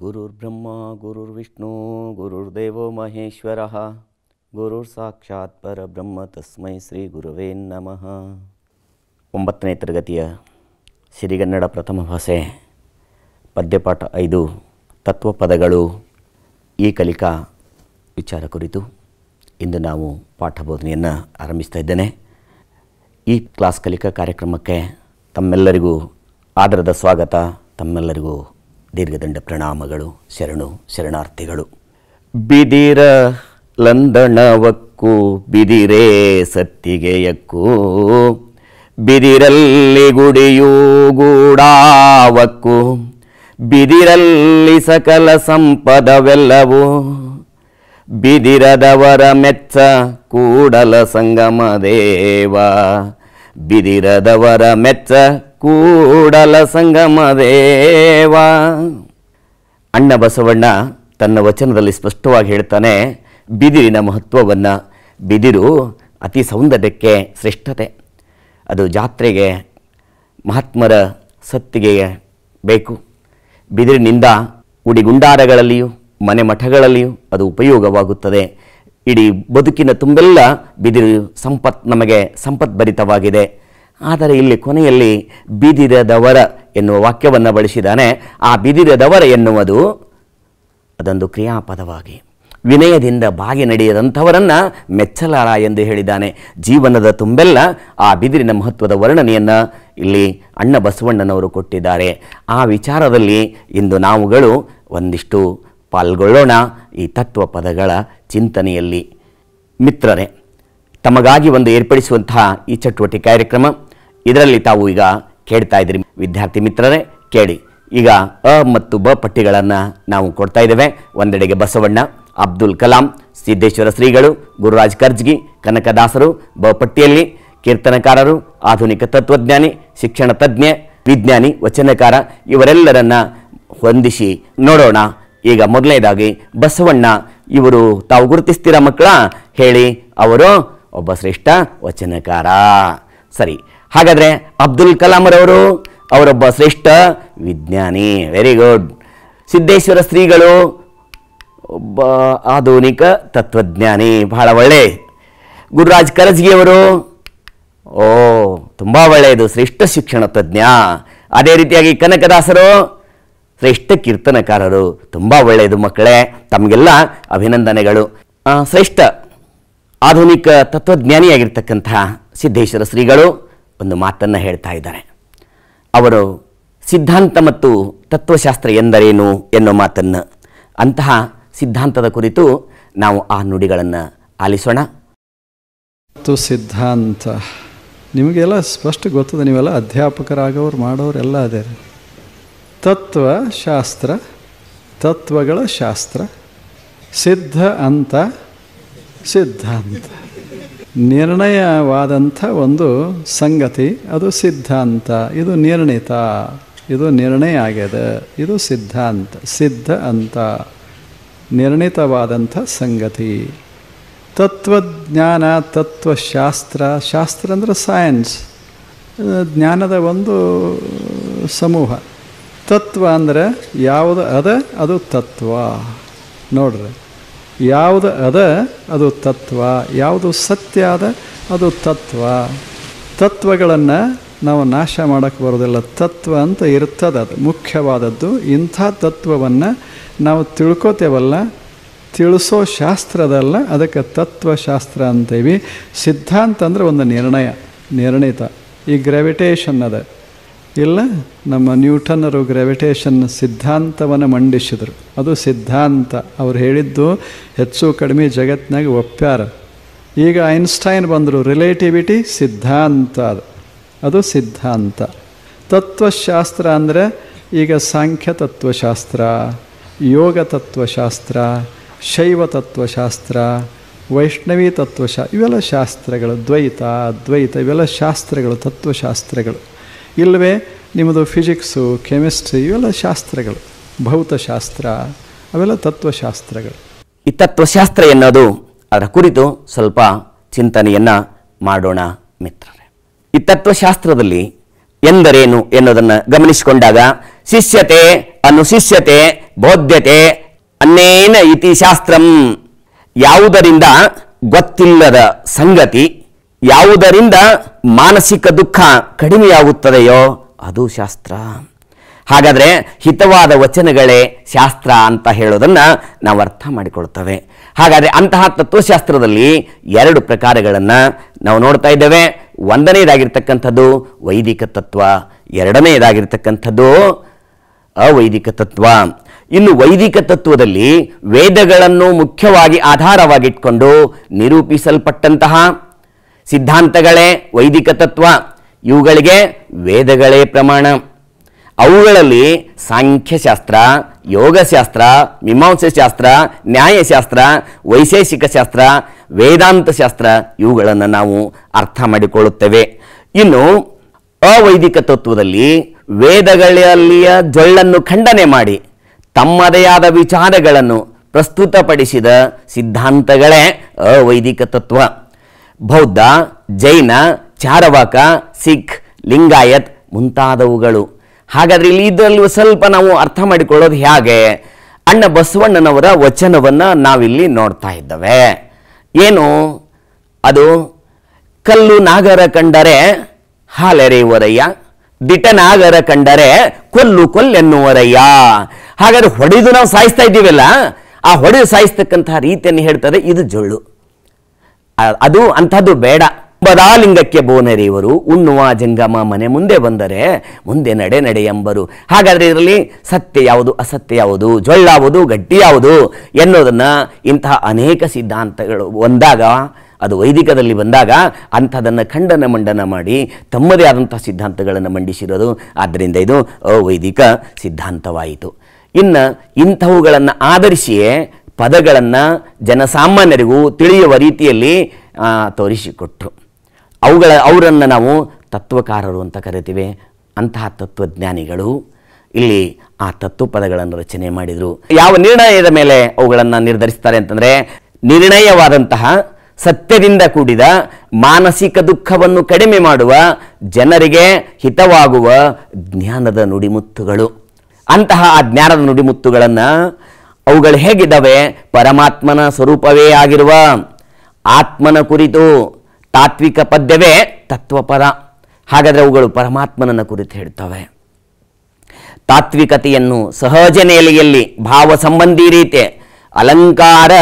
गुरुर्ब्रह्मा गुरुर्विष्णु गुरुर्देवो महेश्वरः गुरुर्साक्षात् परब्रह्म तस्मै श्री गुरुवे नमः। 9ನೇ ತರಗತಿಯ ಸಿರಿಗನ್ನಡ ಪ್ರಥಮ ಭಾಷೆ ಪದ್ಯಪಾಠ 5 ತತ್ವಪದಗಳು ಈ ಕಲಿಕಾ ವಿಚಾರ ಕುರಿತು ಇಂದು ನಾವು ಪಾಠ ಬೋಧನೆಯನ್ನು ಆರಂಭಿಸ್ತಾ ಇದ್ದೇನೆ। ಈ ಕ್ಲಾಸ್ ಕಲಿಕಾ ಕಾರ್ಯಕ್ರಮಕ್ಕೆ ತಮ್ಮೆಲ್ಲರಿಗೂ ಆದರದ ಸ್ವಾಗತ, ತಮ್ಮೆಲ್ಲರಿಗೂ दीर्घदंड प्रणाम शरणु शरणार्थी। बिदीर लंदनवक्कू बिदिरे सत्तिगेयक्कू बिदिरल्लि गुडियू गूडावक्कू बिदिरल्लि सकल संपदवेल्लवू बिदिरदवर मेच्च कूडल संगम देवा बिदिरदवर मेच्च ಕೂಡಲ ಸಂಗಮ ದೇವ। ಅಣ್ಣ ಬಸವಣ್ಣ ತನ್ನ ವಚನದಲ್ಲಿ ಸ್ಪಷ್ಟವಾಗಿ ಹೇಳ್ತಾನೆ ಬಿದಿರಿನ ಮಹತ್ವವನ್ನು। ಬಿದಿರು ಅತಿ ಸೌಂದರ್ಯಕ್ಕೆ ಶ್ರೇಷ್ಠತೆ, ಅದು ಜಾತ್ರೆಗೆ ಮಹಾತ್ಮರ ಸತ್ತಿಗೆ ಬೇಕು। ಬಿದಿರಿನಿಂದ ಉಡಿಗುಂಡಾರಗಳಲ್ಲಿಯೂ ಮನೆ ಮಠಗಳಲ್ಲಿಯೂ ಅದು ಉಪಯೋಗವಾಗುತ್ತದೆ। ಇಡೀ ಬದುಕಿನ ತುಂಬೆಲ್ಲ ಬಿದಿರು ಸಂಪತ್ತು, ನಮಗೆ ಸಂಪದ್ಭರಿತವಾಗಿದೆ। ಆದರೆ ಇಲ್ಲಿ ಕೊನೆಯಲ್ಲಿ ಬಿದಿರದವರ ಎನ್ನುವ ವಾಕ್ಯವನ್ನು ಬಳಸಿದ್ದಾನೆ। ಆ ಬಿದಿರದವರ ಎನ್ನುವುದು ಅದೊಂದು ಕ್ರಿಯಾಪದವಾಗಿ ವಿನಯದಿಂದ ಬಾಗಿ ನಡೆಯದಂಥವರನ್ನು ಮೆಚ್ಚಲಾರ ಎಂದು ಹೇಳಿದ್ದಾನೆ। ಜೀವನದ ತುಂಬೆಲ್ಲ ಆ ಬಿದಿರಿನ ಮಹತ್ವದ ವರ್ಣನೆಯನ್ನು ಇಲ್ಲಿ ಅಣ್ಣ ಬಸವಣ್ಣನವರು ಕೊಟ್ಟಿದ್ದಾರೆ। ಆ ವಿಚಾರದಲ್ಲಿ ಇಂದು ನಾವುಗಳು ಒಂದಿಷ್ಟು ಪಾಲ್ಗೊಳ್ಳೋಣ ಈ ತತ್ವಪದಗಳ ಚಿಂತನೆಯಲ್ಲಿ। ಮಿತ್ರರೇ, ತಮಗಾಗಿ ಒಂದು ಏರ್ಪಡಿಸುವಂತಹ ಈ ಚಟುವಟಿಕೆ ಕಾರ್ಯಕ್ರಮ, ಇದರಲ್ಲಿ ತಾವು ಈಗ ಕೇಳ್ತಾ ಇದ್ದೀರಿ ವಿದ್ಯಾರ್ಥಿ ಮಿತ್ರರೇ, ಕೇಳಿ। ಈಗ ಅ ಮತ್ತು ಬ ಪಟ್ಟಿಗಳನ್ನು ನಾವು ಕೊಡ್ತಾ ಇದ್ದೇವೆ। ಒಂದೆಡೆಗೆ ಬಸವಣ್ಣ, ಅಬ್ದುಲ್ ಕಲಾಂ, ಸಿದ್ದೇಶ್ವರ ಶ್ರೀಗಳು, ಗುರುರಾಜ್ ಕರ್ಜ್ಗಿ, ಕನಕದಾಸರು ಬ ಪಟ್ಟಿಯಲ್ಲಿ, ಕೀರ್ತನಕಾರರು, ಆಧುನಿಕ ತತ್ವಜ್ಞಾನಿ, ಶಿಕ್ಷಣ ತಜ್ಞ, ವಿಜ್ಞಾನಿ, ವಚನಕಾರ ಇವರೆಲ್ಲರನ್ನು ಹೊಂದಿಸಿ ನೋಡೋಣ। ಈಗ ಮೊದಲನೇದಾಗಿ ಬಸವಣ್ಣ, ಇವರು ತಾವು ಗುರುತಿಸ್ತೀರಾ ಮಕ್ಕಳ? ಹೇಳಿ, ಅವರು ಒಬ್ಬ ಶ್ರೇಷ್ಠ ವಚನಕಾರ. ಸರಿ, ಹಾಗಾದರೆ ಅಬ್ದುಲ್ ಕಲಾಂರವರು, ಅವರೊಬ್ಬ ಶ್ರೇಷ್ಠ ವಿಜ್ಞಾನಿ, ವೆರಿ ಗುಡ್. ಸಿದ್ದೇಶ್ವರ ಶ್ರೀಗಳು ಒಬ್ಬ ಆಧುನಿಕ ತತ್ವಜ್ಞಾನಿ, ಬಹಳ ಒಳ್ಳೆ. ಗುರುರಾಜ್ ಕರ್ಜ್ಗಿಯವರು, ಓ ತುಂಬ ಒಳ್ಳೆಯದು, ಶ್ರೇಷ್ಠ ಶಿಕ್ಷಣ ತಜ್ಞ. ಅದೇ ರೀತಿಯಾಗಿ ಕನಕದಾಸರು ಶ್ರೇಷ್ಠ ಕೀರ್ತನಕಾರರು, ತುಂಬ ಒಳ್ಳೆಯದು ಮಕ್ಕಳೇ, ತಮಗೆಲ್ಲ ಅಭಿನಂದನೆಗಳು. ಶ್ರೇಷ್ಠ ಆಧುನಿಕ ತತ್ವಜ್ಞಾನಿಯಾಗಿರ್ತಕ್ಕಂಥ ಸಿದ್ದೇಶ್ವರ ಶ್ರೀಗಳು ಒಂದು ಮಾತನ್ನು ಹೇಳ್ತಾ ಇದ್ದಾರೆ. ಅವರು ಸಿದ್ಧಾಂತ ಮತ್ತು ತತ್ವಶಾಸ್ತ್ರ ಎಂದರೇನು ಎನ್ನೋ ಮಾತನ್ನು, ಅಂತಹ ಸಿದ್ಧಾಂತದ ಕುರಿತು ನಾವು ಆ ನುಡಿಗಳನ್ನು ಆಲಿಸೋಣ. ತತ್ವ ಸಿದ್ಧಾಂತ ನಿಮಗೆಲ್ಲ ಸ್ಪಷ್ಟ ಗೊತ್ತದೆ, ನೀವೆಲ್ಲ ಅಧ್ಯಾಪಕರಾಗವ್ರು ಮಾಡೋರೆಲ್ಲ ಅದೇ. ತತ್ವಶಾಸ್ತ್ರ, ತತ್ವಗಳ ಶಾಸ್ತ್ರ, ಸಿದ್ಧ ಅಂತ ಸಿದ್ಧಾಂತ, ನಿರ್ಣಯವಾದಂಥ ಒಂದು ಸಂಗತಿ ಅದು ಸಿದ್ಧಾಂತ. ಇದು ನಿರ್ಣಿತ, ಇದು ನಿರ್ಣಯ ಆಗಿದೆ, ಇದು ಸಿದ್ಧಾಂತ. ಸಿದ್ಧ ಅಂತ ನಿರ್ಣಿತವಾದಂಥ ಸಂಗತಿ. ತತ್ವಜ್ಞಾನ, ತತ್ವಶಾಸ್ತ್ರ, ಶಾಸ್ತ್ರ ಅಂದರೆ ಸೈನ್ಸ್, ಜ್ಞಾನದ ಒಂದು ಸಮೂಹ. ತತ್ವ ಅಂದರೆ ಯಾವುದು ಅದ, ಅದು ತತ್ವ. ನೋಡ್ರಿ, ಯಾವುದು ಅದ ಅದು ತತ್ವ, ಯಾವುದು ಸತ್ಯ ಅದ ಅದು ತತ್ವ. ತತ್ವಗಳನ್ನು ನಾವು ನಾಶ ಮಾಡೋಕ್ಕೆ ಬರೋದಿಲ್ಲ, ತತ್ವ ಅಂತ ಇರ್ತದೆ, ಅದು ಮುಖ್ಯವಾದದ್ದು. ಇಂಥ ತತ್ವವನ್ನು ನಾವು ತಿಳ್ಕೋತೇವಲ್ಲ, ತಿಳಿಸೋ ಶಾಸ್ತ್ರದಲ್ಲ, ಅದಕ್ಕೆ ತತ್ವಶಾಸ್ತ್ರ ಅಂತೀವಿ. ಸಿದ್ಧಾಂತ ಅಂದರೆ ಒಂದು ನಿರ್ಣಯ, ನಿರ್ಣಿತ. ಈ ಗ್ರಾವಿಟೇಷನ್ ಅದ ಇಲ್ಲ, ನಮ್ಮ ನ್ಯೂಟನ್ನರು ಗ್ರಾವಿಟೇಷನ್ ಸಿದ್ಧಾಂತವನ್ನು ಮಂಡಿಸಿದರು, ಅದು ಸಿದ್ಧಾಂತ. ಅವ್ರು ಹೇಳಿದ್ದು ಹೆಚ್ಚು ಕಡಿಮೆ ಜಗತ್ತಿನಾಗ ಒಪ್ಪ್ಯಾರ. ಈಗ ಐನ್ಸ್ಟೈನ್ ಬಂದರು, ರಿಲೇಟಿವಿಟಿ ಸಿದ್ಧಾಂತ, ಅದು ಸಿದ್ಧಾಂತ. ತತ್ವಶಾಸ್ತ್ರ ಅಂದರೆ ಈಗ ಸಾಂಖ್ಯ ತತ್ವಶಾಸ್ತ್ರ, ಯೋಗ ತತ್ವಶಾಸ್ತ್ರ, ಶೈವ ತತ್ವಶಾಸ್ತ್ರ, ವೈಷ್ಣವಿ ತತ್ವಶಾಸ್ತ್ರ, ಇವೆಲ್ಲ ಶಾಸ್ತ್ರಗಳು. ದ್ವೈತ, ಅದ್ವೈತ ಇವೆಲ್ಲ ಶಾಸ್ತ್ರಗಳು, ತತ್ವಶಾಸ್ತ್ರಗಳು. ಇಲ್ಲವೇ ನಿಮ್ಮದು ಫಿಸಿಕ್ಸು, ಕೆಮಿಸ್ಟ್ರಿ ಇವೆಲ್ಲ ಶಾಸ್ತ್ರಗಳು, ಭೌತಶಾಸ್ತ್ರ, ಅವೆಲ್ಲ ತತ್ವಶಾಸ್ತ್ರಗಳು. ಈ ತತ್ವಶಾಸ್ತ್ರ ಎನ್ನೋದು, ಅದರ ಕುರಿತು ಸ್ವಲ್ಪ ಚಿಂತನೆಯನ್ನು ಮಾಡೋಣ ಮಿತ್ರರೇ. ಈ ತತ್ವಶಾಸ್ತ್ರದಲ್ಲಿ ಎಂದರೇನು ಎನ್ನುವುದನ್ನು ಗಮನಿಸಿಕೊಂಡಾಗ ಶಿಷ್ಯತೆ ಅನುಶಿಷ್ಯತೆ ಬೌದ್ಧತೆ ಅನ್ನೇನ ಇತಿ ಶಾಸ್ತ್ರಂ ಯಾವುದರಿಂದ ಗೊತ್ತಿಲ್ಲದ ಸಂಗತಿ ಯಾವುದರಿಂದ ಮಾನಸಿಕ ದುಃಖ ಕಡಿಮೆಯಾಗುತ್ತದೆಯೋ ಅದು ಶಾಸ್ತ್ರ. ಹಾಗಾದರೆ ಹಿತವಾದ ವಚನಗಳೇ ಶಾಸ್ತ್ರ ಅಂತ ಹೇಳೋದನ್ನು ನಾವು ಅರ್ಥ ಮಾಡಿಕೊಳ್ಳುತ್ತೇವೆ. ಹಾಗಾದರೆ ಅಂತಹ ತತ್ವಶಾಸ್ತ್ರದಲ್ಲಿ ಎರಡು ಪ್ರಕಾರಗಳನ್ನು ನಾವು ನೋಡ್ತಾ ಇದ್ದೇವೆ. ಒಂದನೇದಾಗಿರ್ತಕ್ಕಂಥದ್ದು ವೈದಿಕ ತತ್ವ, ಎರಡನೇದಾಗಿರ್ತಕ್ಕಂಥದ್ದು ಅವೈದಿಕ ತತ್ವ. ಇನ್ನು ವೈದಿಕ ತತ್ವದಲ್ಲಿ ವೇದಗಳನ್ನು ಮುಖ್ಯವಾಗಿ ಆಧಾರವಾಗಿಟ್ಕೊಂಡು ನಿರೂಪಿಸಲ್ಪಟ್ಟಂತಹ ಸಿದ್ಧಾಂತಗಳೇ ವೈದಿಕ ತತ್ವ. ಇವುಗಳಿಗೆ ವೇದಗಳೇ ಪ್ರಮಾಣ. ಅವುಗಳಲ್ಲಿ ಸಾಂಖ್ಯಶಾಸ್ತ್ರ, ಯೋಗಶಾಸ್ತ್ರ, ಮೀಮಾಂಸಾಶಾಸ್ತ್ರ, ನ್ಯಾಯಶಾಸ್ತ್ರ, ವೈಶೇಷಿಕ ಶಾಸ್ತ್ರ, ವೇದಾಂತಶಾಸ್ತ್ರ ಇವುಗಳನ್ನು ನಾವು ಅರ್ಥ ಮಾಡಿಕೊಳ್ಳುತ್ತೇವೆ. ಇನ್ನು ಅವೈದಿಕ ತತ್ವದಲ್ಲಿ ವೇದಗಳಲ್ಲಿಯ ಜೊಳ್ಳನ್ನು ಖಂಡನೆ ಮಾಡಿ ತಮ್ಮದೇ ಆದ ವಿಚಾರಗಳನ್ನು ಪ್ರಸ್ತುತಪಡಿಸಿದ ಸಿದ್ಧಾಂತಗಳೇ ಅವೈದಿಕ ತತ್ವ. ಬೌದ್ಧ, ಜೈನ, ಚಾರವಾಕ, ಸಿಖ್, ಲಿಂಗಾಯತ್ ಮುಂತಾದವುಗಳು. ಹಾಗಾದರೆ ಇಲ್ಲಿ ಇದರಲ್ಲೂ ಸ್ವಲ್ಪ ನಾವು ಅರ್ಥ ಮಾಡಿಕೊಳ್ಳೋದು ಹೇಗೆ? ಅಣ್ಣ ಬಸವಣ್ಣನವರ ವಚನವನ್ನು ನಾವಿಲ್ಲಿ ನೋಡ್ತಾ ಇದ್ದೇವೆ. ಏನು ಅದು? ಕಲ್ಲು ನಾಗರ ಕಂಡರೆ ಹಾಲೆರೆಯುವರಯ್ಯ, ದಿಟನಾಗರ ಕಂಡರೆ ಕೊಲ್ಲು ಕೊಲ್ಲೆನ್ನುವರಯ್ಯ. ಹಾಗಾದರೆ ಹೊಡೆದು ನಾವು ಸಾಯಿಸ್ತಾ ಇದ್ದೀವಲ್ಲ, ಆ ಹೊಡೆದು ಸಾಯಿಸ್ತಕ್ಕಂತಹ ರೀತಿಯನ್ನು ಹೇಳ್ತಾರೆ. ಇದು ಜೊಳ್ಳು, ಅದು ಅಂಥದ್ದು ಬೇಡ. ಬದಾಲಿಂಗಕ್ಕೆ ಬೋನೆರೆಯುವರು, ಉಣ್ಣುವ ಜಂಗಮ ಮನೆ ಮುಂದೆ ಬಂದರೆ ಮುಂದೆ ನಡೆ ನಡೆ ಎಂಬರು. ಹಾಗಾದರೆ ಇದರಲ್ಲಿ ಸತ್ಯ ಯಾವುದು, ಅಸತ್ಯ ಯಾವುದು, ಜೊಳ್ಳಾವುದು, ಗಟ್ಟಿ ಯಾವುದು ಎನ್ನುವುದನ್ನು ಇಂತಹ ಅನೇಕ ಸಿದ್ಧಾಂತಗಳು ಬಂದಾಗ, ಅದು ವೈದಿಕದಲ್ಲಿ ಬಂದಾಗ ಅಂಥದನ್ನು ಖಂಡನ ಮಂಡನ ಮಾಡಿ ತಮ್ಮದೇ ಆದಂಥ ಸಿದ್ಧಾಂತಗಳನ್ನು ಮಂಡಿಸಿರೋದು. ಆದ್ದರಿಂದ ಇದು ಅವೈದಿಕ ಸಿದ್ಧಾಂತವಾಯಿತು. ಇನ್ನು ಇಂಥವುಗಳನ್ನು ಆಧರಿಸಿಯೇ ಪದಗಳನ್ನು ಜನಸಾಮಾನ್ಯರಿಗೂ ತಿಳಿಯುವ ರೀತಿಯಲ್ಲಿ ತೋರಿಸಿಕೊಟ್ರು. ಅವರನ್ನು ನಾವು ತತ್ವಕಾರರು ಅಂತ ಕರಿತೀವಿ. ಅಂತಹ ತತ್ವಜ್ಞಾನಿಗಳು ಇಲ್ಲಿ ಆ ತತ್ವ ಪದಗಳನ್ನು ರಚನೆ ಮಾಡಿದರು. ಯಾವ ನಿರ್ಣಯದ ಮೇಲೆ ಅವುಗಳನ್ನು ನಿರ್ಧರಿಸ್ತಾರೆ ಅಂತಂದರೆ, ನಿರ್ಣಯವಾದಂತಹ ಸತ್ಯದಿಂದ ಕೂಡಿದ ಮಾನಸಿಕ ದುಃಖವನ್ನು ಕಡಿಮೆ ಮಾಡುವ ಜನರಿಗೆ ಹಿತವಾಗುವ ಜ್ಞಾನದ ನುಡಿಮುತ್ತುಗಳು. ಅಂತಹ ಆ ಜ್ಞಾನದ ನುಡಿಮುತ್ತುಗಳನ್ನು, ಅವುಗಳು ಹೇಗಿದ್ದಾವೆ? ಪರಮಾತ್ಮನ ಸ್ವರೂಪವೇ ಆಗಿರುವ ಆತ್ಮನ ಕುರಿತು ತಾತ್ವಿಕ ಪದ್ಯವೇ ತತ್ವಪದ. ಹಾಗಾದರೆ ಅವುಗಳು ಪರಮಾತ್ಮನನ್ನು ಕುರಿತು ಹೇಳ್ತವೆ. ತಾತ್ವಿಕತೆಯನ್ನು ಸಹಜ ನೆಲೆಯಲ್ಲಿ ಭಾವ ಸಂಬಂಧಿ ರೀತಿ ಅಲಂಕಾರ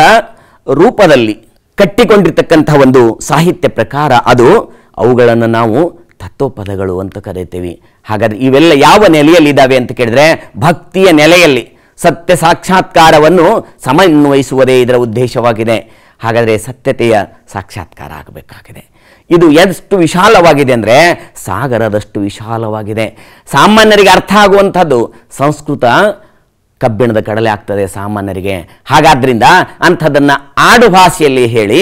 ರೂಪದಲ್ಲಿ ಕಟ್ಟಿಕೊಂಡಿರ್ತಕ್ಕಂತಹ ಒಂದು ಸಾಹಿತ್ಯ ಪ್ರಕಾರ ಅದು. ಅವುಗಳನ್ನು ನಾವು ತತ್ವಪದಗಳು ಅಂತ ಕರೀತೀವಿ. ಹಾಗಾದರೆ ಇವೆಲ್ಲ ಯಾವ ನೆಲೆಯಲ್ಲಿದ್ದಾವೆ ಅಂತ ಕೇಳಿದರೆ, ಭಕ್ತಿಯ ನೆಲೆಯಲ್ಲಿ ಸತ್ಯ ಸಾಕ್ಷಾತ್ಕಾರವನ್ನು ಸಮನ್ವಯಿಸುವುದೇ ಇದರ ಉದ್ದೇಶವಾಗಿದೆ. ಹಾಗಾದರೆ ಸತ್ಯತೆಯ ಸಾಕ್ಷಾತ್ಕಾರ ಆಗಬೇಕಾಗಿದೆ. ಇದು ಎಷ್ಟು ವಿಶಾಲವಾಗಿದೆ ಅಂದರೆ ಸಾಗರದಷ್ಟು ವಿಶಾಲವಾಗಿದೆ. ಸಾಮಾನ್ಯರಿಗೆ ಅರ್ಥ ಆಗುವಂಥದ್ದು ಸಂಸ್ಕೃತ ಕಬ್ಬಿಣದ ಕಡಲೆ ಆಗ್ತದೆ ಸಾಮಾನ್ಯರಿಗೆ. ಹಾಗಾದ್ದರಿಂದ ಅಂಥದ್ದನ್ನು ಆಡು ಭಾಷೆಯಲ್ಲಿ ಹೇಳಿ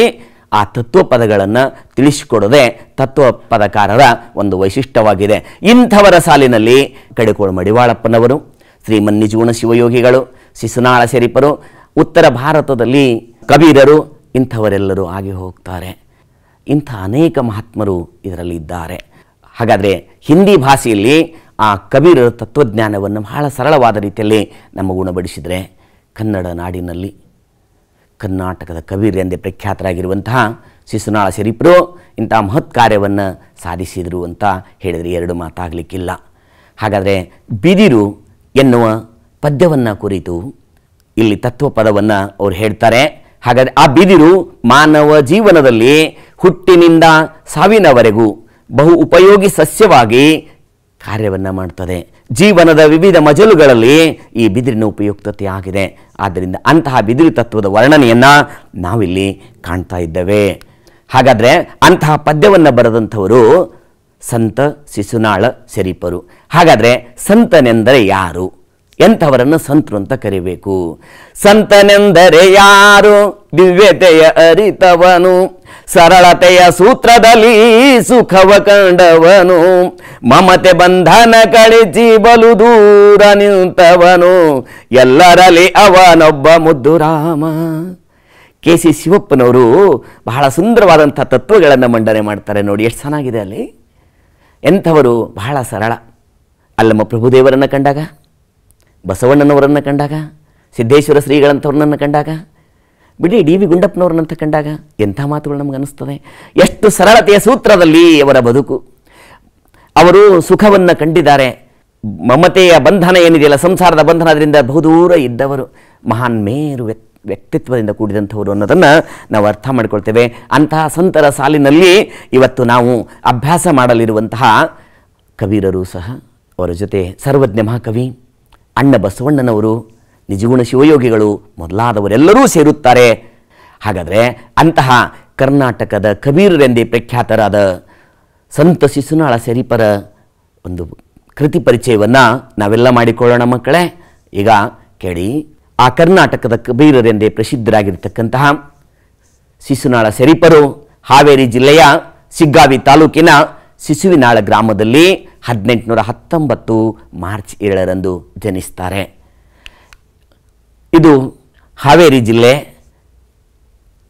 ಆ ತತ್ವಪದಗಳನ್ನು ತಿಳಿಸಿಕೊಡೋದೇ ತತ್ವಪದಕಾರರ ಒಂದು ವೈಶಿಷ್ಟ್ಯವಾಗಿದೆ. ಇಂಥವರ ಸಾಲಿನಲ್ಲಿ ಕಡೆಕೋಳು ಮಡಿವಾಳಪ್ಪನವರು, ಶ್ರೀಮನ್ನಿಜೂಣ ಶಿವಯೋಗಿಗಳು, ಶಿಶುನಾಳ ಶರೀಫರು, ಉತ್ತರ ಭಾರತದಲ್ಲಿ ಕಬೀರರು ಇಂಥವರೆಲ್ಲರೂ ಆಗಿ ಹೋಗ್ತಾರೆ. ಇಂಥ ಅನೇಕ ಮಹಾತ್ಮರು ಇದರಲ್ಲಿ ಇದ್ದಾರೆ. ಹಾಗಾದರೆ ಹಿಂದಿ ಭಾಷೆಯಲ್ಲಿ ಆ ಕಬೀರರ ತತ್ವಜ್ಞಾನವನ್ನು ಬಹಳ ಸರಳವಾದ ರೀತಿಯಲ್ಲಿ ನಮ್ಮ ಉಣಬಡಿಸಿದರೆ, ಕನ್ನಡ ನಾಡಿನಲ್ಲಿ ಕರ್ನಾಟಕದ ಕಬೀರ್ ಎಂದೇ ಪ್ರಖ್ಯಾತರಾಗಿರುವಂತಹ ಶಿಶುನಾಳ ಶರೀಫರು ಇಂಥ ಮಹತ್ ಕಾರ್ಯವನ್ನು ಸಾಧಿಸಿದರು ಅಂತ ಹೇಳಿದರೆ ಎರಡು ಮಾತಾಗಲಿಕ್ಕಿಲ್ಲ. ಹಾಗಾದರೆ ಬಿದಿರು ಎನ್ನುವ ಪದ್ಯವನ್ನು ಕುರಿತು ಇಲ್ಲಿ ತತ್ವಪದವನ್ನು ಅವರು ಹೇಳ್ತಾರೆ. ಹಾಗಾದರೆ ಆ ಬಿದಿರು ಮಾನವ ಜೀವನದಲ್ಲಿ ಹುಟ್ಟಿನಿಂದ ಸಾವಿನವರೆಗೂ ಬಹು ಉಪಯೋಗಿ ಸಸ್ಯವಾಗಿ ಕಾರ್ಯವನ್ನು ಮಾಡ್ತದೆ. ಜೀವನದ ವಿವಿಧ ಮಜಲುಗಳಲ್ಲಿ ಈ ಬಿದಿರಿನ ಉಪಯುಕ್ತತೆ ಆಗಿದೆ. ಆದ್ದರಿಂದ ಅಂತಹ ಬಿದಿರು ತತ್ವದ ವರ್ಣನೆಯನ್ನು ನಾವಿಲ್ಲಿ ಕಾಣ್ತಾ ಇದ್ದೇವೆ. ಹಾಗಾದರೆ ಅಂತಹ ಪದ್ಯವನ್ನು ಬರೆದಂಥವರು ಸಂತ ಶಿಶುನಾಳ ಶರೀಫರು. ಹಾಗಾದರೆ ಸಂತನೆಂದರೆ ಯಾರು? ಎಂಥವರನ್ನು ಸಂತರು ಅಂತ ಕರಿಬೇಕು? ಸಂತನೆಂದರೆ ಯಾರು? ದಿವ್ಯತೆಯ ಅರಿತವನು, ಸರಳತೆಯ ಸೂತ್ರದಲ್ಲಿ ಸುಖವ ಕಂಡವನು, ಮಮತೆ ಬಂಧನ ಕಳಿಸಿ ಬಲು ದೂರ ನಿಂತವನು, ಎಲ್ಲರಲ್ಲಿ ಅವನೊಬ್ಬ ಮುದ್ದು ರಾಮ. ಕೆ ಸಿ ಶಿವಪ್ಪನವರು ಬಹಳ ಸುಂದರವಾದಂಥ ತತ್ವಗಳನ್ನು ಮಂಡನೆ ಮಾಡ್ತಾರೆ ನೋಡಿ, ಎಷ್ಟು ಚೆನ್ನಾಗಿದೆ ಅಲ್ಲಿ. ಎಂಥವರು ಬಹಳ ಸರಳ. ಅಲ್ಲಮ್ಮ ಪ್ರಭುದೇವರನ್ನು ಕಂಡಾಗ, ಬಸವಣ್ಣನವರನ್ನು ಕಂಡಾಗ, ಸಿದ್ದೇಶ್ವರ ಶ್ರೀಗಳಂಥವ್ರನ್ನ ಕಂಡಾಗ, ಬಿಡಿ ಡಿ ವಿ ಗುಂಡಪ್ಪನವ್ರನ್ನಂತ ಕಂಡಾಗ ಎಂಥ ಮಾತುಗಳು ನಮಗೆ ಅನ್ನಿಸ್ತದೆ. ಎಷ್ಟು ಸರಳತೆಯ ಸೂತ್ರದಲ್ಲಿ ಅವರ ಬದುಕು. ಅವರು ಸುಖವನ್ನು ಕಂಡಿದ್ದಾರೆ. ಮಮತೆಯ ಬಂಧನ ಏನಿದೆಯಲ್ಲ, ಸಂಸಾರದ ಬಂಧನದಿಂದ ಬಹುದೂರ ಇದ್ದವರು, ಮಹಾನ್ ಮೇರು ವ್ಯಕ್ತಿತ್ವದಿಂದ ಕೂಡಿದಂಥವರು ಅನ್ನೋದನ್ನು ನಾವು ಅರ್ಥ ಮಾಡಿಕೊಳ್ತೇವೆ. ಅಂತಹ ಸಂತರ ಸಾಲಿನಲ್ಲಿ ಇವತ್ತು ನಾವು ಅಭ್ಯಾಸ ಮಾಡಲಿರುವಂತಹ ಕಬೀರರು ಸಹ ಅವರ ಜೊತೆ ಸರ್ವಜ್ಞ ಮಹಾಕವಿ ಅಣ್ಣ ಬಸವಣ್ಣನವರು, ನಿಜಗುಣ ಶಿವಯೋಗಿಗಳು ಮೊದಲಾದವರೆಲ್ಲರೂ ಸೇರುತ್ತಾರೆ. ಹಾಗಾದರೆ ಅಂತಹ ಕರ್ನಾಟಕದ ಕಬೀರರೆಂದೇ ಪ್ರಖ್ಯಾತರಾದ ಸಂತ ಶಿಶುನಾಳ ಸೆರಿಪರ ಒಂದು ಕೃತಿ ಪರಿಚಯವನ್ನು ನಾವೆಲ್ಲ ಮಾಡಿಕೊಳ್ಳೋಣ ಮಕ್ಕಳೇ. ಈಗ ಕೇಳಿ, ಆ ಕರ್ನಾಟಕದ ಕಬೀರರೆಂದೇ ಪ್ರಸಿದ್ಧರಾಗಿರ್ತಕ್ಕಂತಹ ಶಿಶುನಾಳ ಸೆರಿಪರು ಹಾವೇರಿ ಜಿಲ್ಲೆಯ ಸಿಗ್ಗಾವಿ ತಾಲೂಕಿನ ಶಿಶುವಿನಾಳ ಗ್ರಾಮದಲ್ಲಿ 1819 ಮಾರ್ಚ್ 7ರಂದು ಜನಿಸ್ತಾರೆ. ಇದು ಹಾವೇರಿ ಜಿಲ್ಲೆ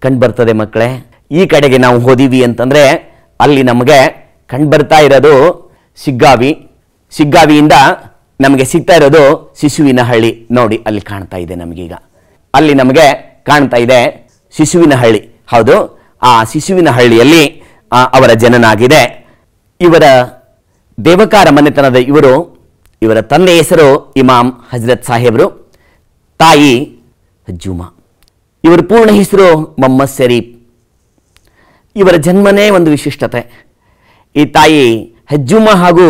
ಕಂಡುಬರ್ತದೆ ಮಕ್ಕಳೇ. ಈ ಕಡೆಗೆ ನಾವು ಹೋದೀವಿ ಅಂತಂದರೆ ಅಲ್ಲಿ ನಮಗೆ ಕಂಡುಬರ್ತಾ ಇರೋದು ಸಿಗ್ಗಾವಿ, ಸಿಗ್ಗಾವಿಯಿಂದ ನಮಗೆ ಸಿಗ್ತಾ ಇರೋದು ಶಿಶುವಿನಹಳ್ಳಿ. ನೋಡಿ ಅಲ್ಲಿ ಕಾಣ್ತಾ ಇದೆ ನಮಗೀಗ, ಅಲ್ಲಿ ನಮಗೆ ಕಾಣ್ತಾ ಇದೆ ಶಿಶುವಿನಹಳ್ಳಿ. ಹೌದು, ಆ ಶಿಶುವಿನಹಳ್ಳಿಯಲ್ಲಿ ಅವರ ಜನನ ಆಗಿದೆ. ಇವರ ದೇವಕಾರ ಮನೆತನದ ಇವರ ತಂದೆ ಹೆಸರು ಇಮಾಮ್ ಹಜರತ್ ಸಾಹೇಬರು, ತಾಯಿ ಜುಮಾ. ಇವರ ಪೂರ್ಣ ಹೆಸರು ಮೊಹಮ್ಮದ್ ಶರೀಫ್. ಇವರ ಜನ್ಮನೇ ಒಂದು ವಿಶಿಷ್ಟತೆ. ಈ ತಾಯಿ ಹಜ್ಜುಮಾ ಹಾಗೂ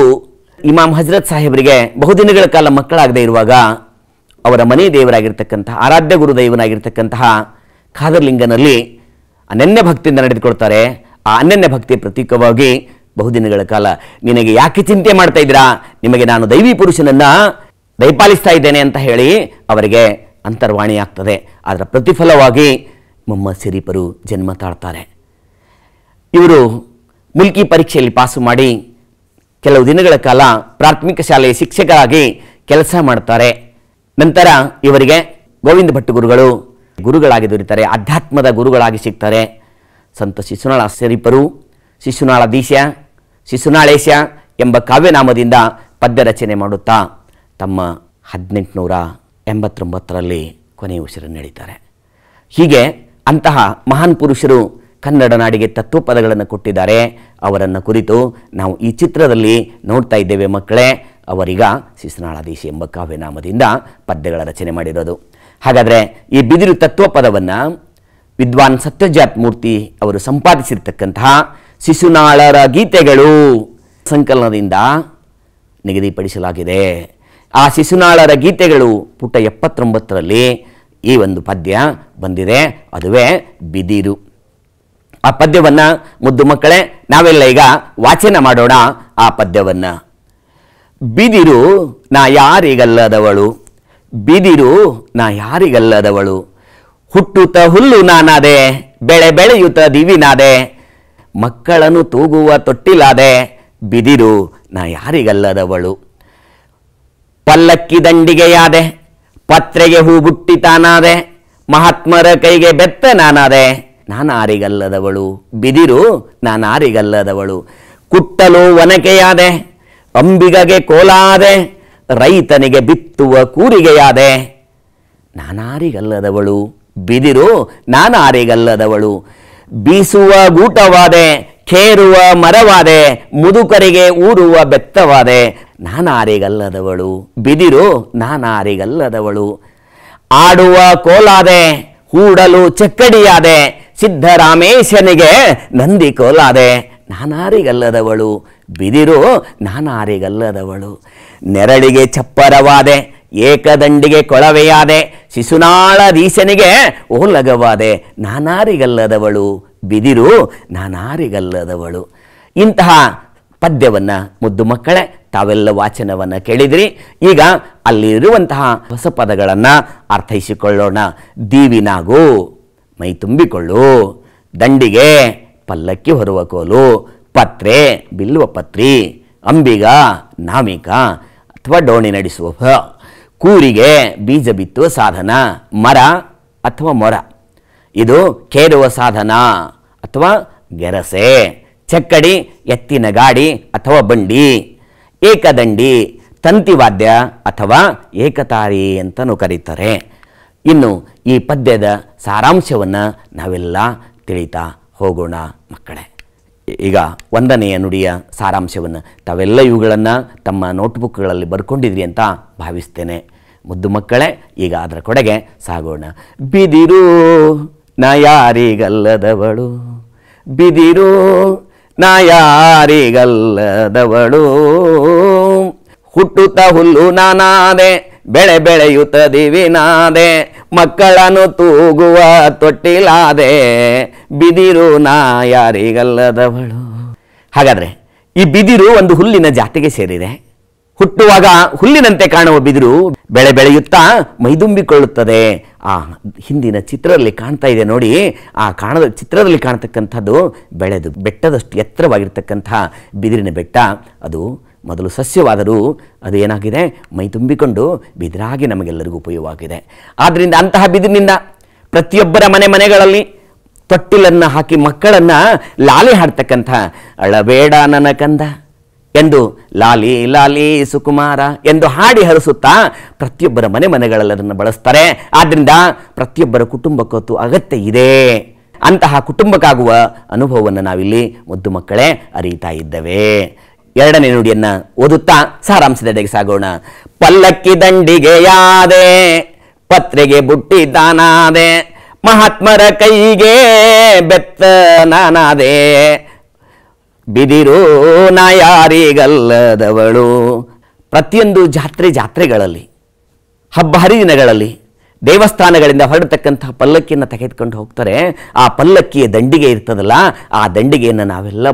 ಇಮಾಮ್ ಹಜರತ್ ಸಾಹೇಬರಿಗೆ ಬಹುದಿನಗಳ ಕಾಲ ಮಕ್ಕಳಾಗದೇ ಇರುವಾಗ ಅವರ ಮನೆ ದೇವರಾಗಿರ್ತಕ್ಕಂತಹ ಆರಾಧ್ಯ ಗುರುದೈವನಾಗಿರ್ತಕ್ಕಂತಹ ಖಾದರ್ಲಿಂಗನಲ್ಲಿ ಅನನ್ಯ ಭಕ್ತಿಯಿಂದ ನಡೆದುಕೊಳ್ತಾರೆ. ಆ ಅನನ್ಯ ಭಕ್ತಿಯ ಪ್ರತೀಕವಾಗಿ ಬಹುದಿನಗಳ ಕಾಲ ನಿನಗೆ ಯಾಕೆ ಚಿಂತೆ ಮಾಡ್ತಾ ಇದ್ದೀರಾ, ನಿಮಗೆ ನಾನು ದೈವಿ ಪುರುಷನನ್ನು ದಯಪಾಲಿಸ್ತಾ ಇದ್ದೇನೆ ಅಂತ ಹೇಳಿ ಅವರಿಗೆ ಅಂತರ್ವಾಣಿ ಆಗ್ತದೆ. ಅದರ ಪ್ರತಿಫಲವಾಗಿ ಮೊಹಮ್ಮದ್ ಶರೀಫರು ಜನ್ಮ ತಾಳ್ತಾರೆ. ಇವರು ಮುಲ್ಕಿ ಪರೀಕ್ಷೆಯಲ್ಲಿ ಪಾಸು ಮಾಡಿ ಕೆಲವು ದಿನಗಳ ಕಾಲ ಪ್ರಾಥಮಿಕ ಶಾಲೆಯ ಶಿಕ್ಷಕರಾಗಿ ಕೆಲಸ ಮಾಡ್ತಾರೆ. ನಂತರ ಇವರಿಗೆ ಗೋವಿಂದ ಭಟ್ಟು ಗುರುಗಳಾಗಿ ದೊರೀತಾರೆ, ಅಧ್ಯಾತ್ಮದ ಗುರುಗಳಾಗಿ ಸಿಗ್ತಾರೆ. ಸಂತ ಶಿಶುನಾಳ ಸೆರಿಪರು ಶಿಶುನಾಳಾಧೀಶ, ಶಿಶುನಾಳೇಶ ಎಂಬ ಕಾವ್ಯನಾಮದಿಂದ ಪದ್ಯ ರಚನೆ ಮಾಡುತ್ತಾ ತಮ್ಮ 1889ರಲ್ಲಿ ಕೊನೆಯ ಉಸಿರನ್ನು ನೀಡಿದ್ದಾರೆ. ಹೀಗೆ ಅಂತಹ ಮಹಾನ್ ಪುರುಷರು ಕನ್ನಡ ನಾಡಿಗೆ ತತ್ವಪದಗಳನ್ನು ಕೊಟ್ಟಿದ್ದಾರೆ. ಅವರನ್ನು ಕುರಿತು ನಾವು ಈ ಚಿತ್ರದಲ್ಲಿ ನೋಡ್ತಾ ಇದ್ದೇವೆ ಮಕ್ಕಳೇ. ಅವರಿಗ ಶಿಶುನಾಳಾಧೀಶ ಎಂಬ ಕಾವ್ಯನಾಮದಿಂದ ಪದ್ಯಗಳ ರಚನೆ ಮಾಡಿರೋದು. ಹಾಗಾದರೆ ಈ ಬಿದಿರು ತತ್ವಪದವನ್ನು ವಿದ್ವಾನ್ ಸತ್ಯಜಾತ್ ಮೂರ್ತಿ ಅವರು ಸಂಪಾದಿಸಿರ್ತಕ್ಕಂತಹ ಶಿಶುನಾಳರ ಗೀತೆಗಳು ಸಂಕಲನದಿಂದ ನಿಗದಿಪಡಿಸಲಾಗಿದೆ. ಆ ಶಿಶುನಾಳರ ಗೀತೆಗಳು ಪುಟ 79ರಲ್ಲಿ ಈ ಒಂದು ಪದ್ಯ ಬಂದಿದೆ, ಅದುವೇ ಬಿದಿರು. ಆ ಪದ್ಯವನ್ನು ಮುದ್ದು ಮಕ್ಕಳೇ ನಾವೆಲ್ಲ ಈಗ ವಾಚನ ಮಾಡೋಣ. ಆ ಪದ್ಯವನ್ನು: ಬಿದಿರು ನಾ ಯಾರಿಗಲ್ಲದವಳು, ಬಿದಿರು ನಾ ಯಾರಿಗಲ್ಲದವಳು, ಹುಟ್ಟುತ್ತ ಹುಲ್ಲು ನಾನಾದೆ, ಬೆಳೆ ಬೆಳೆಯುತ್ತ ದಿವಿನಾದೆ, ಮಕ್ಕಳನ್ನು ತೂಗುವ ತೊಟ್ಟಿಲಾದೆ, ಬಿದಿರು ನಾ ಯಾರಿಗಲ್ಲದವಳು. ಪಲ್ಲಕ್ಕಿ ದಂಡಿಗೆಯಾದೆ, ಪತ್ರೆಗೆ ಹೂ ಬುಟ್ಟಿ ತಾನಾದೆ, ಮಹಾತ್ಮರ ಕೈಗೆ ಬೆತ್ತ ನಾನಾದೆ, ನಾನಾರಿಗಲ್ಲದವಳು, ಬಿದಿರು ನಾನಾರಿಗಲ್ಲದವಳು. ಕುಟ್ಟಲು ಒನಕೆಯಾದೆ, ಅಂಬಿಗಗೆ ಕೋಲಾದೆ, ರೈತನಿಗೆ ಬಿತ್ತುವ ಕೂರಿಗೆಯಾದೆ, ನಾನಾರಿಗಲ್ಲದವಳು, ಬಿದಿರು ನಾನಾರಿಗಲ್ಲದವಳು. ಬೀಸುವ ಗೂಟವಾದೆ, ಖೇರುವ ಮರವಾದೆ, ಮುದುಕರಿಗೆ ಊರುವ ಬೆತ್ತವಾದೆ, ನಾನಾರಿಗಲ್ಲದವಳು, ಬಿದಿರು ನಾನಾರಿಗಲ್ಲದವಳು. ಆಡುವ ಕೋಲಾದೆ, ಹೂಡಲು ಚಕ್ಕಡಿಯಾದೆ, ಸಿದ್ದರಾಮೇಶನಿಗೆ ನಂದಿ ಕೋಲಾದೆ, ನಾನಾರಿಗಲ್ಲದವಳು, ಬಿದಿರು ನಾನಾರಿಗಲ್ಲದವಳು. ನೆರಳಿಗೆ ಚಪ್ಪರವಾದೆ, ಏಕದಂಡಿಗೆ ಕೊಳವೆಯಾದೆ, ಶಿಶುನಾಳಾಧೀಶನಿಗೆ ಓಲಗವಾದೆ, ನಾನಾರಿಗಲ್ಲದವಳು, ಬಿದಿರು ನಾನಾರಿಗಲ್ಲದವಳು. ಇಂತಹ ಪದ್ಯವನ್ನು ಮುದ್ದು ಮಕ್ಕಳೇ ತಾವೆಲ್ಲ ವಾಚನವನ್ನು ಕೇಳಿದ್ರಿ. ಈಗ ಅಲ್ಲಿರುವಂತಹ ಹೊಸ ಪದಗಳನ್ನು ಅರ್ಥೈಸಿಕೊಳ್ಳೋಣ. ದೀವಿನಾಗು ಮೈ ತುಂಬಿಕೊಳ್ಳು, ದಂಡಿಗೆ ಪಲ್ಲಕ್ಕಿ ಹೊರುವ ಕೋಲು, ಪತ್ರೆ ಬಿಲ್ಲುವ ಪತ್ರಿ, ಅಂಬಿಗ ನಾಮಿಕ ಅಥವಾ ಡೋಣಿ ನಡೆಸುವ, ಕೂರಿಗೆ ಬೀಜ ಬಿತ್ತುವ ಸಾಧನ, ಮರ ಅಥವಾ ಮೊರ ಇದು ಕೇರುವ ಸಾಧನ ಅಥವಾ ಗೆರಸೆ, ಚಕ್ಕಡಿ, ಎತ್ತಿನ ಗಾಡಿ ಅಥವಾ ಬಂಡಿ, ಏಕದಂಡಿ, ತಂತಿವಾದ್ಯ ಅಥವಾ ಏಕತಾರಿ ಅಂತಲೂ ಕರೀತಾರೆ. ಇನ್ನು ಈ ಪದ್ಯದ ಸಾರಾಂಶವನ್ನು ನಾವೆಲ್ಲ ತಿಳಿತಾ ಹೋಗೋಣ ಮಕ್ಕಳೇ. ಈಗ ಒಂದನೆಯ ನುಡಿಯ ಸಾರಾಂಶವನ್ನು ತಾವೆಲ್ಲ ಇವುಗಳನ್ನು ತಮ್ಮ ನೋಟ್ಬುಕ್ಗಳಲ್ಲಿ ಬರ್ಕೊಂಡಿದ್ರಿ ಅಂತ ಭಾವಿಸ್ತೇನೆ ಮುದ್ದು ಮಕ್ಕಳೇ. ಈಗ ಅದರ ಕಡೆಗೆ ಸಾಗೋಣ. ಬಿದಿರು ನಾ ಯಾರಿಗಲ್ಲದವಳು, ಬಿದಿರು ನಾ ಯಾರಿಗಲ್ಲದವಳು, ಹುಟ್ಟುತ್ತ ಹುಲ್ಲು ನಾನಾದೆ, ಬೆಳೆ ಬೆಳೆಯುತ್ತ ದಿವಿನಾದೆ, ಮಕ್ಕಳನ್ನು ತೂಗುವ ತೊಟ್ಟಿಲಾದೆ, ಬಿದಿರು ನಾ ಯಾರಿಗಲ್ಲದವಳು. ಹಾಗಾದರೆ ಈ ಬಿದಿರು ಒಂದು ಹುಲ್ಲಿನ ಜಾತಿಗೆ ಸೇರಿದೆ. ಹುಟ್ಟುವಾಗ ಹುಲ್ಲಿನಂತೆ ಕಾಣುವ ಬಿದಿರು ಬೆಳೆ ಬೆಳೆಯುತ್ತಾ ಮೈದುಂಬಿಕೊಳ್ಳುತ್ತದೆ. ಆ ಹಿಂದಿನ ಚಿತ್ರದಲ್ಲಿ ಕಾಣ್ತಾ ಇದೆ ನೋಡಿ, ಆ ಕಾಣದ ಚಿತ್ರದಲ್ಲಿ ಕಾಣತಕ್ಕಂಥದ್ದು ಬೆಳೆದು ಬೆಟ್ಟದಷ್ಟು ಎತ್ತರವಾಗಿರ್ತಕ್ಕಂಥ ಬಿದಿರಿನ ಬೆಟ್ಟ. ಅದು ಮೊದಲು ಸಸ್ಯವಾದರೂ ಅದು ಏನಾಗಿದೆ, ಮೈ ತುಂಬಿಕೊಂಡು ಬಿದಿರಾಗಿ ನಮಗೆಲ್ಲರಿಗೂ ಉಪಯೋಗವಾಗಿದೆ. ಆದ್ದರಿಂದ ಅಂತಹ ಬಿದಿರಿನಿಂದ ಪ್ರತಿಯೊಬ್ಬರ ಮನೆಗಳಲ್ಲಿ ತೊಟ್ಟಿಲನ್ನು ಹಾಕಿ ಮಕ್ಕಳನ್ನು ಲಾಲಿ ಹಾಡ್ತಕ್ಕಂಥ ಅಳಬೇಡ ನನ್ನ ಕಂದ ಎಂದು ಲಾಲಿ ಲಾಲಿ ಸುಕುಮಾರ ಎಂದು ಹಾಡಿ ಹರಿಸುತ್ತಾ ಪ್ರತಿಯೊಬ್ಬರ ಮನೆಗಳಲ್ಲಿ ಅದನ್ನು ಬಳಸ್ತಾರೆ. ಆದ್ದರಿಂದ ಪ್ರತಿಯೊಬ್ಬರ ಕುಟುಂಬಕ್ಕೂ ಅಗತ್ಯ ಇದೆ. ಅಂತಹ ಕುಟುಂಬಕ್ಕಾಗುವ ಅನುಭವವನ್ನು ನಾವಿಲ್ಲಿ ಮುದ್ದು ಮಕ್ಕಳೇ ಅರಿತಾ ಇದ್ದೇವೆ. ಎರಡನೇ ನುಡಿಯನ್ನು ಓದುತ್ತಾ ಸಾರಾಂಶದೆಡೆಗೆ ಸಾಗೋಣ. ಪಲ್ಲಕ್ಕಿ ದಂಡಿಗೆ ಯಾದೆ, ಪತ್ರೆಗೆ ಬುಟ್ಟಿ ದಾನಾದೆ, ಮಹಾತ್ಮರ ಕೈಗೆ ಬೆತ್ತ ನಾನಾದೆ, ಬಿದಿರು ನಾ ಯಾರಿಗಲ್ಲದವಳು. ಪ್ರತಿಯೊಂದು ಜಾತ್ರೆಗಳಲ್ಲಿ ಹಬ್ಬ ಹರಿದಿನಗಳಲ್ಲಿ ದೇವಸ್ಥಾನಗಳಿಂದ ಹೊರಡತಕ್ಕಂತಹ ಪಲ್ಲಕ್ಕಿಯನ್ನು ತೆಗೆದುಕೊಂಡು ಹೋಗ್ತಾರೆ. ಆ ಪಲ್ಲಕ್ಕಿಯ ದಂಡಿಗೆ ಇರ್ತದಲ್ಲ, ಆ ದಂಡಿಗೆಯನ್ನು ನಾವೆಲ್ಲ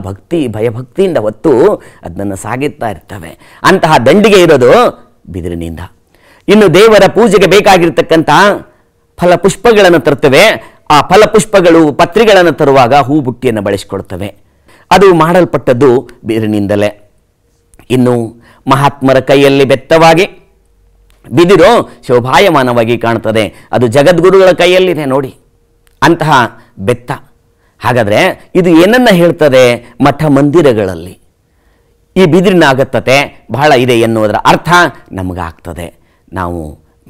ಭಯಭಕ್ತಿಯಿಂದ ಹೊತ್ತು ಅದನ್ನು ಸಾಗಿಸ್ತಾ ಇರ್ತವೆ. ಅಂತಹ ದಂಡಿಗೆ ಇರೋದು ಬಿದಿರಿನಿಂದ. ಇನ್ನು ದೇವರ ಪೂಜೆಗೆ ಬೇಕಾಗಿರ್ತಕ್ಕಂಥ ಫಲಪುಷ್ಪಗಳನ್ನು ತರ್ತವೆ. ಆ ಫಲಪುಷ್ಪಗಳು ಪತ್ರಿಗಳನ್ನು ತರುವಾಗ ಹೂ ಬುಟ್ಟಿಯನ್ನು ಬಳಸಿಕೊಡ್ತವೆ. ಅದು ಮಾಡಲ್ಪಟ್ಟದ್ದು ಬಿದಿರಿನಿಂದಲೇ. ಇನ್ನು ಮಹಾತ್ಮರ ಕೈಯಲ್ಲಿ ಬೆತ್ತವಾಗಿ ಬಿದಿರು ಶೋಭಾಯಮಾನವಾಗಿ ಕಾಣ್ತದೆ. ಅದು ಜಗದ್ಗುರುಗಳ ಕೈಯಲ್ಲಿದೆ ನೋಡಿ ಅಂತಹ ಬೆತ್ತ. ಹಾಗಾದರೆ ಇದು ಏನನ್ನು ಹೇಳ್ತದೆ, ಮಠ ಮಂದಿರಗಳಲ್ಲಿ ಈ ಬಿದಿರಿನ ಅಗತ್ಯತೆ ಬಹಳ ಇದೆ ಎನ್ನುವುದರ ಅರ್ಥ ನಮಗಾಗ್ತದೆ. ನಾವು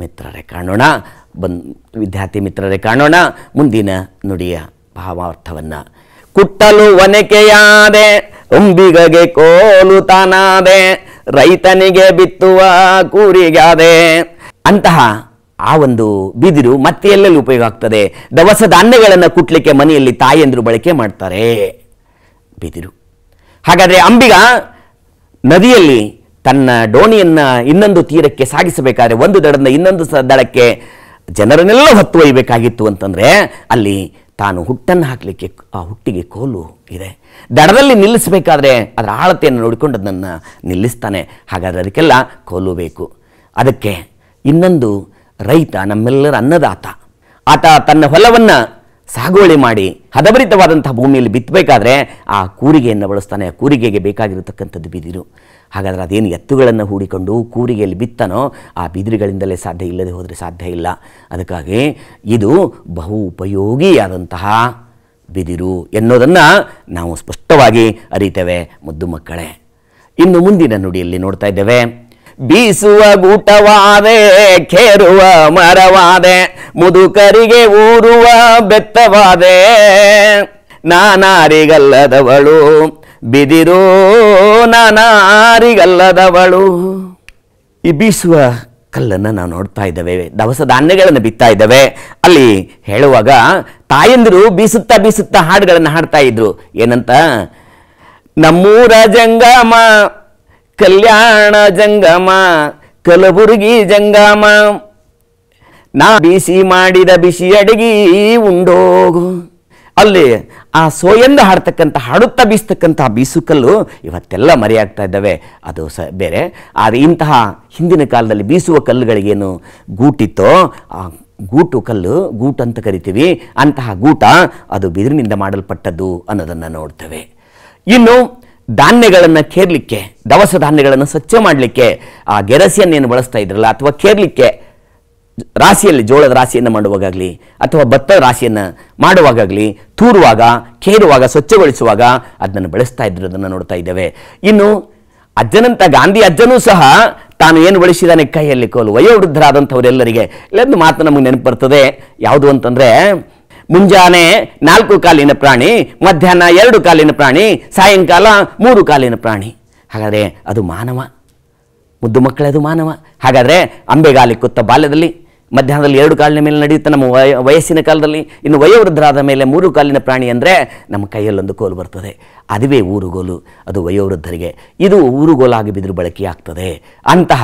ಮಿತ್ರರೇ ಕಾಣೋಣ, ವಿದ್ಯಾರ್ಥಿ ಮಿತ್ರರೇ ಕಾಣೋಣ ಮುಂದಿನ ನುಡಿಯ ಭಾವಾರ್ಥವನ್ನು. ಕುಟ್ಟಲು ಒನಕೆಯಾದೆ, ಉಂಬಿಗಗೆ ಕೋಲು ತಾನಾದೆ, ರೈತನಿಗೆ ಬಿತ್ತುವ ಕೂರಿಗಾದೆ. ಅಂತಹ ಆ ಒಂದು ಬಿದಿರು ಮತ್ತೆ ಎಲ್ಲೆಲ್ಲಿ ಉಪಯೋಗ ಆಗ್ತದೆ, ದವಸ ಧಾನ್ಯಗಳನ್ನು ಕುಟ್ಟಲಿಕ್ಕೆ ಮನೆಯಲ್ಲಿ ತಾಯಂದಿರು ಬಳಕೆ ಮಾಡ್ತಾರೆ ಬಿದಿರು. ಹಾಗಾದರೆ ಅಂಬಿಗ ನದಿಯಲ್ಲಿ ತನ್ನ ಡೋಣಿಯನ್ನು ಇನ್ನೊಂದು ತೀರಕ್ಕೆ ಸಾಗಿಸಬೇಕಾದ್ರೆ ಒಂದು ದಡದಿಂದ ಇನ್ನೊಂದು ದಡಕ್ಕೆ ಜನರನ್ನೆಲ್ಲ ಹೊತ್ತೊಯ್ಯಬೇಕಾಗಿತ್ತು ಅಂತಂದರೆ ಅಲ್ಲಿ ತಾನು ಹುಟ್ಟನ್ನು ಹಾಕಲಿಕ್ಕೆ ಆ ಹುಟ್ಟಿಗೆ ಕೋಲು ಇದೆ. ದಡದಲ್ಲಿ ನಿಲ್ಲಿಸಬೇಕಾದ್ರೆ ಅದರ ಆಳತೆಯನ್ನು ನೋಡಿಕೊಂಡು ಅದನ್ನು ನಿಲ್ಲಿಸ್ತಾನೆ. ಹಾಗಾದರೆ ಅದಕ್ಕೆಲ್ಲ ಕೋಲು ಬೇಕು. ಅದಕ್ಕೆ ಇನ್ನೊಂದು ರೈತ ನಮ್ಮೆಲ್ಲರ ಅನ್ನದಾತ. ಆತ ತನ್ನ ಹೊಲವನ್ನು ಸಾಗುವಳಿ ಮಾಡಿ ಹದಭರಿತವಾದಂಥ ಭೂಮಿಯಲ್ಲಿ ಬಿತ್ತಬೇಕಾದ್ರೆ ಆ ಕೂರಿಗೆಯನ್ನು ಬಳಸ್ತಾನೆ. ಆ ಕೂರಿಗೆಗೆ ಬೇಕಾಗಿರತಕ್ಕಂಥದ್ದು ಬಿದಿರು. ಹಾಗಾದರೆ ಅದೇನು ಎತ್ತುಗಳನ್ನು ಹೂಡಿಕೊಂಡು ಕೂರಿಗೆಯಲ್ಲಿ ಬಿತ್ತನೋ ಆ ಬಿದಿರುಗಳಿಂದಲೇ ಸಾಧ್ಯ, ಇಲ್ಲದೆ ಹೋದರೆ ಸಾಧ್ಯ ಇಲ್ಲ. ಅದಕ್ಕಾಗಿ ಇದು ಬಹು ಉಪಯೋಗಿಯಾದಂತಹ ಬಿದಿರು ಎನ್ನೋದನ್ನು ನಾವು ಸ್ಪಷ್ಟವಾಗಿ ಅರಿತೇವೆ ಮುದ್ದು ಮಕ್ಕಳೇ. ಇನ್ನು ಮುಂದಿನ ನುಡಿಯಲ್ಲಿ ನೋಡ್ತಾ ಇದ್ದೇವೆ. ಬೀಸುವ ಗೂಟವಾದೆ, ಖೇರುವ ಮರವಾದೆ, ಮುದುಕರಿಗೆ ಊರುವ ಬೆತ್ತವಾದೆ, ನಾನಾರಿಗಲ್ಲದವಳು ಬಿದಿರು ನಾನಾರಿಗಲ್ಲದವಳು. ಈ ಬೀಸುವ ಕಲ್ಲನ್ನು ನಾವು ನೋಡ್ತಾ ಇದ್ದೇವೆ, ದವಸ ಧಾನ್ಯಗಳನ್ನು ಬಿತ್ತಾ ಇದ್ದೇವೆ. ಅಲ್ಲಿ ಹೇಳುವಾಗ ತಾಯಂದಿರು ಬೀಸುತ್ತಾ ಬೀಸುತ್ತಾ ಹಾಡುಗಳನ್ನು ಹಾಡ್ತಾ ಇದ್ರು. ಏನಂತ, ನಮ್ಮೂರ ಜಂಗಮ, ಕಲ್ಯಾಣ ಜಂಗಮ, ಕಲಬುರಗಿ ಜಂಗಮ, ನಾ ಬಿಸಿ ಮಾಡಿದ ಬಿಸಿ ಅಡಿಗೆ ಉಂಡೋಗು. ಅಲ್ಲಿ ಆ ಸೋಯಂದು ಹಾಡ್ತಕ್ಕಂಥ ಹಾಡುತ್ತಾ ಬೀಸ್ತಕ್ಕಂಥ ಬೀಸುಕಲ್ಲು ಇವತ್ತೆಲ್ಲ ಮರೆಯಾಗ್ತಾ ಇದ್ದಾವೆ, ಅದು ಬೇರೆ. ಆದರೆ ಇಂತಹ ಹಿಂದಿನ ಕಾಲದಲ್ಲಿ ಬೀಸುವ ಕಲ್ಲುಗಳಿಗೇನು ಗೂಟಿತ್ತೋ ಆ ಗೂಟು ಕಲ್ಲು, ಗೂಟು ಅಂತ ಕರಿತೀವಿ, ಅಂತಹ ಗೂಟ ಅದು ಬಿದಿರಿನಿಂದ ಮಾಡಲ್ಪಟ್ಟದ್ದು ಅನ್ನೋದನ್ನು ನೋಡ್ತೇವೆ. ಇನ್ನು ಧಾನ್ಯಗಳನ್ನು ಕೇರಲಿಕ್ಕೆ, ದವಸ ಧಾನ್ಯಗಳನ್ನು ಸ್ವಚ್ಛ ಮಾಡಲಿಕ್ಕೆ ಆ ಗೆರಸಿಯನ್ನೇನು ಬಳಸ್ತಾ ಇದ್ರಲ್ಲ ಅಥವಾ ಕೇರಲಿಕ್ಕೆ ರಾಶಿಯಲ್ಲಿ ಜೋಳದ ರಾಶಿಯನ್ನು ಮಾಡುವಾಗಲಿ ಅಥವಾ ಭತ್ತದ ರಾಶಿಯನ್ನು ಮಾಡುವಾಗಲಿ ತೂರುವಾಗ ಕೇರುವಾಗ ಸ್ವಚ್ಛಗೊಳಿಸುವಾಗ ಅದನ್ನು ಬಳಸ್ತಾ ಇದ್ದಿರೋದನ್ನ ನೋಡ್ತಾ ಇದ್ದೇವೆ. ಇನ್ನು ಅಜ್ಜನಂತ ಗಾಂಧಿ ಅಜ್ಜನೂ ಸಹ ತಾನು ಏನು ಬಳಸಿದಾನೆ ಕೈಯಲ್ಲಿ ಕೋಲು ವಯೋವೃದ್ಧರಾದಂಥವರೆಲ್ಲರಿಗೆ ಇಲ್ಲೊಂದು ಮಾತು ನಮಗೆ ನೆನಪು ಬರ್ತದೆ. ಯಾವುದು ಅಂತಂದರೆ ಮುಂಜಾನೆ 4 ಕಾಲಿನ ಪ್ರಾಣಿ, ಮಧ್ಯಾಹ್ನ 2 ಕಾಲಿನ ಪ್ರಾಣಿ, ಸಾಯಂಕಾಲ 3 ಕಾಲಿನ ಪ್ರಾಣಿ. ಹಾಗಾದರೆ ಅದು ಮಾನವ, ಮುದ್ದು ಮಕ್ಕಳೇ ಅದು ಮಾನವ. ಹಾಗಾದರೆ ಅಂಬೆಗಾಲಿ ಕೂತ ಬಾಲ್ಯದಲ್ಲಿ, ಮಧ್ಯಾಹ್ನದಲ್ಲಿ 2 ಕಾಲಿನ ಮೇಲೆ ನಡೆಯುತ್ತೆ ನಮ್ಮ ವಯಸ್ಸಿನ ಕಾಲದಲ್ಲಿ, ಇನ್ನು ವಯೋವೃದ್ಧರಾದ ಮೇಲೆ 3 ಕಾಲಿನ ಪ್ರಾಣಿ ಅಂದರೆ ನಮ್ಮ ಕೈಯಲ್ಲೊಂದು ಕೋಲು ಬರ್ತದೆ, ಅದುವೇ ಊರುಗೋಲು. ಅದು ವಯೋವೃದ್ಧರಿಗೆ ಇದು ಊರುಗೋಲಾಗಿ ಬಿದ್ದರೂ ಬಳಕೆಯಾಗ್ತದೆ. ಅಂತಹ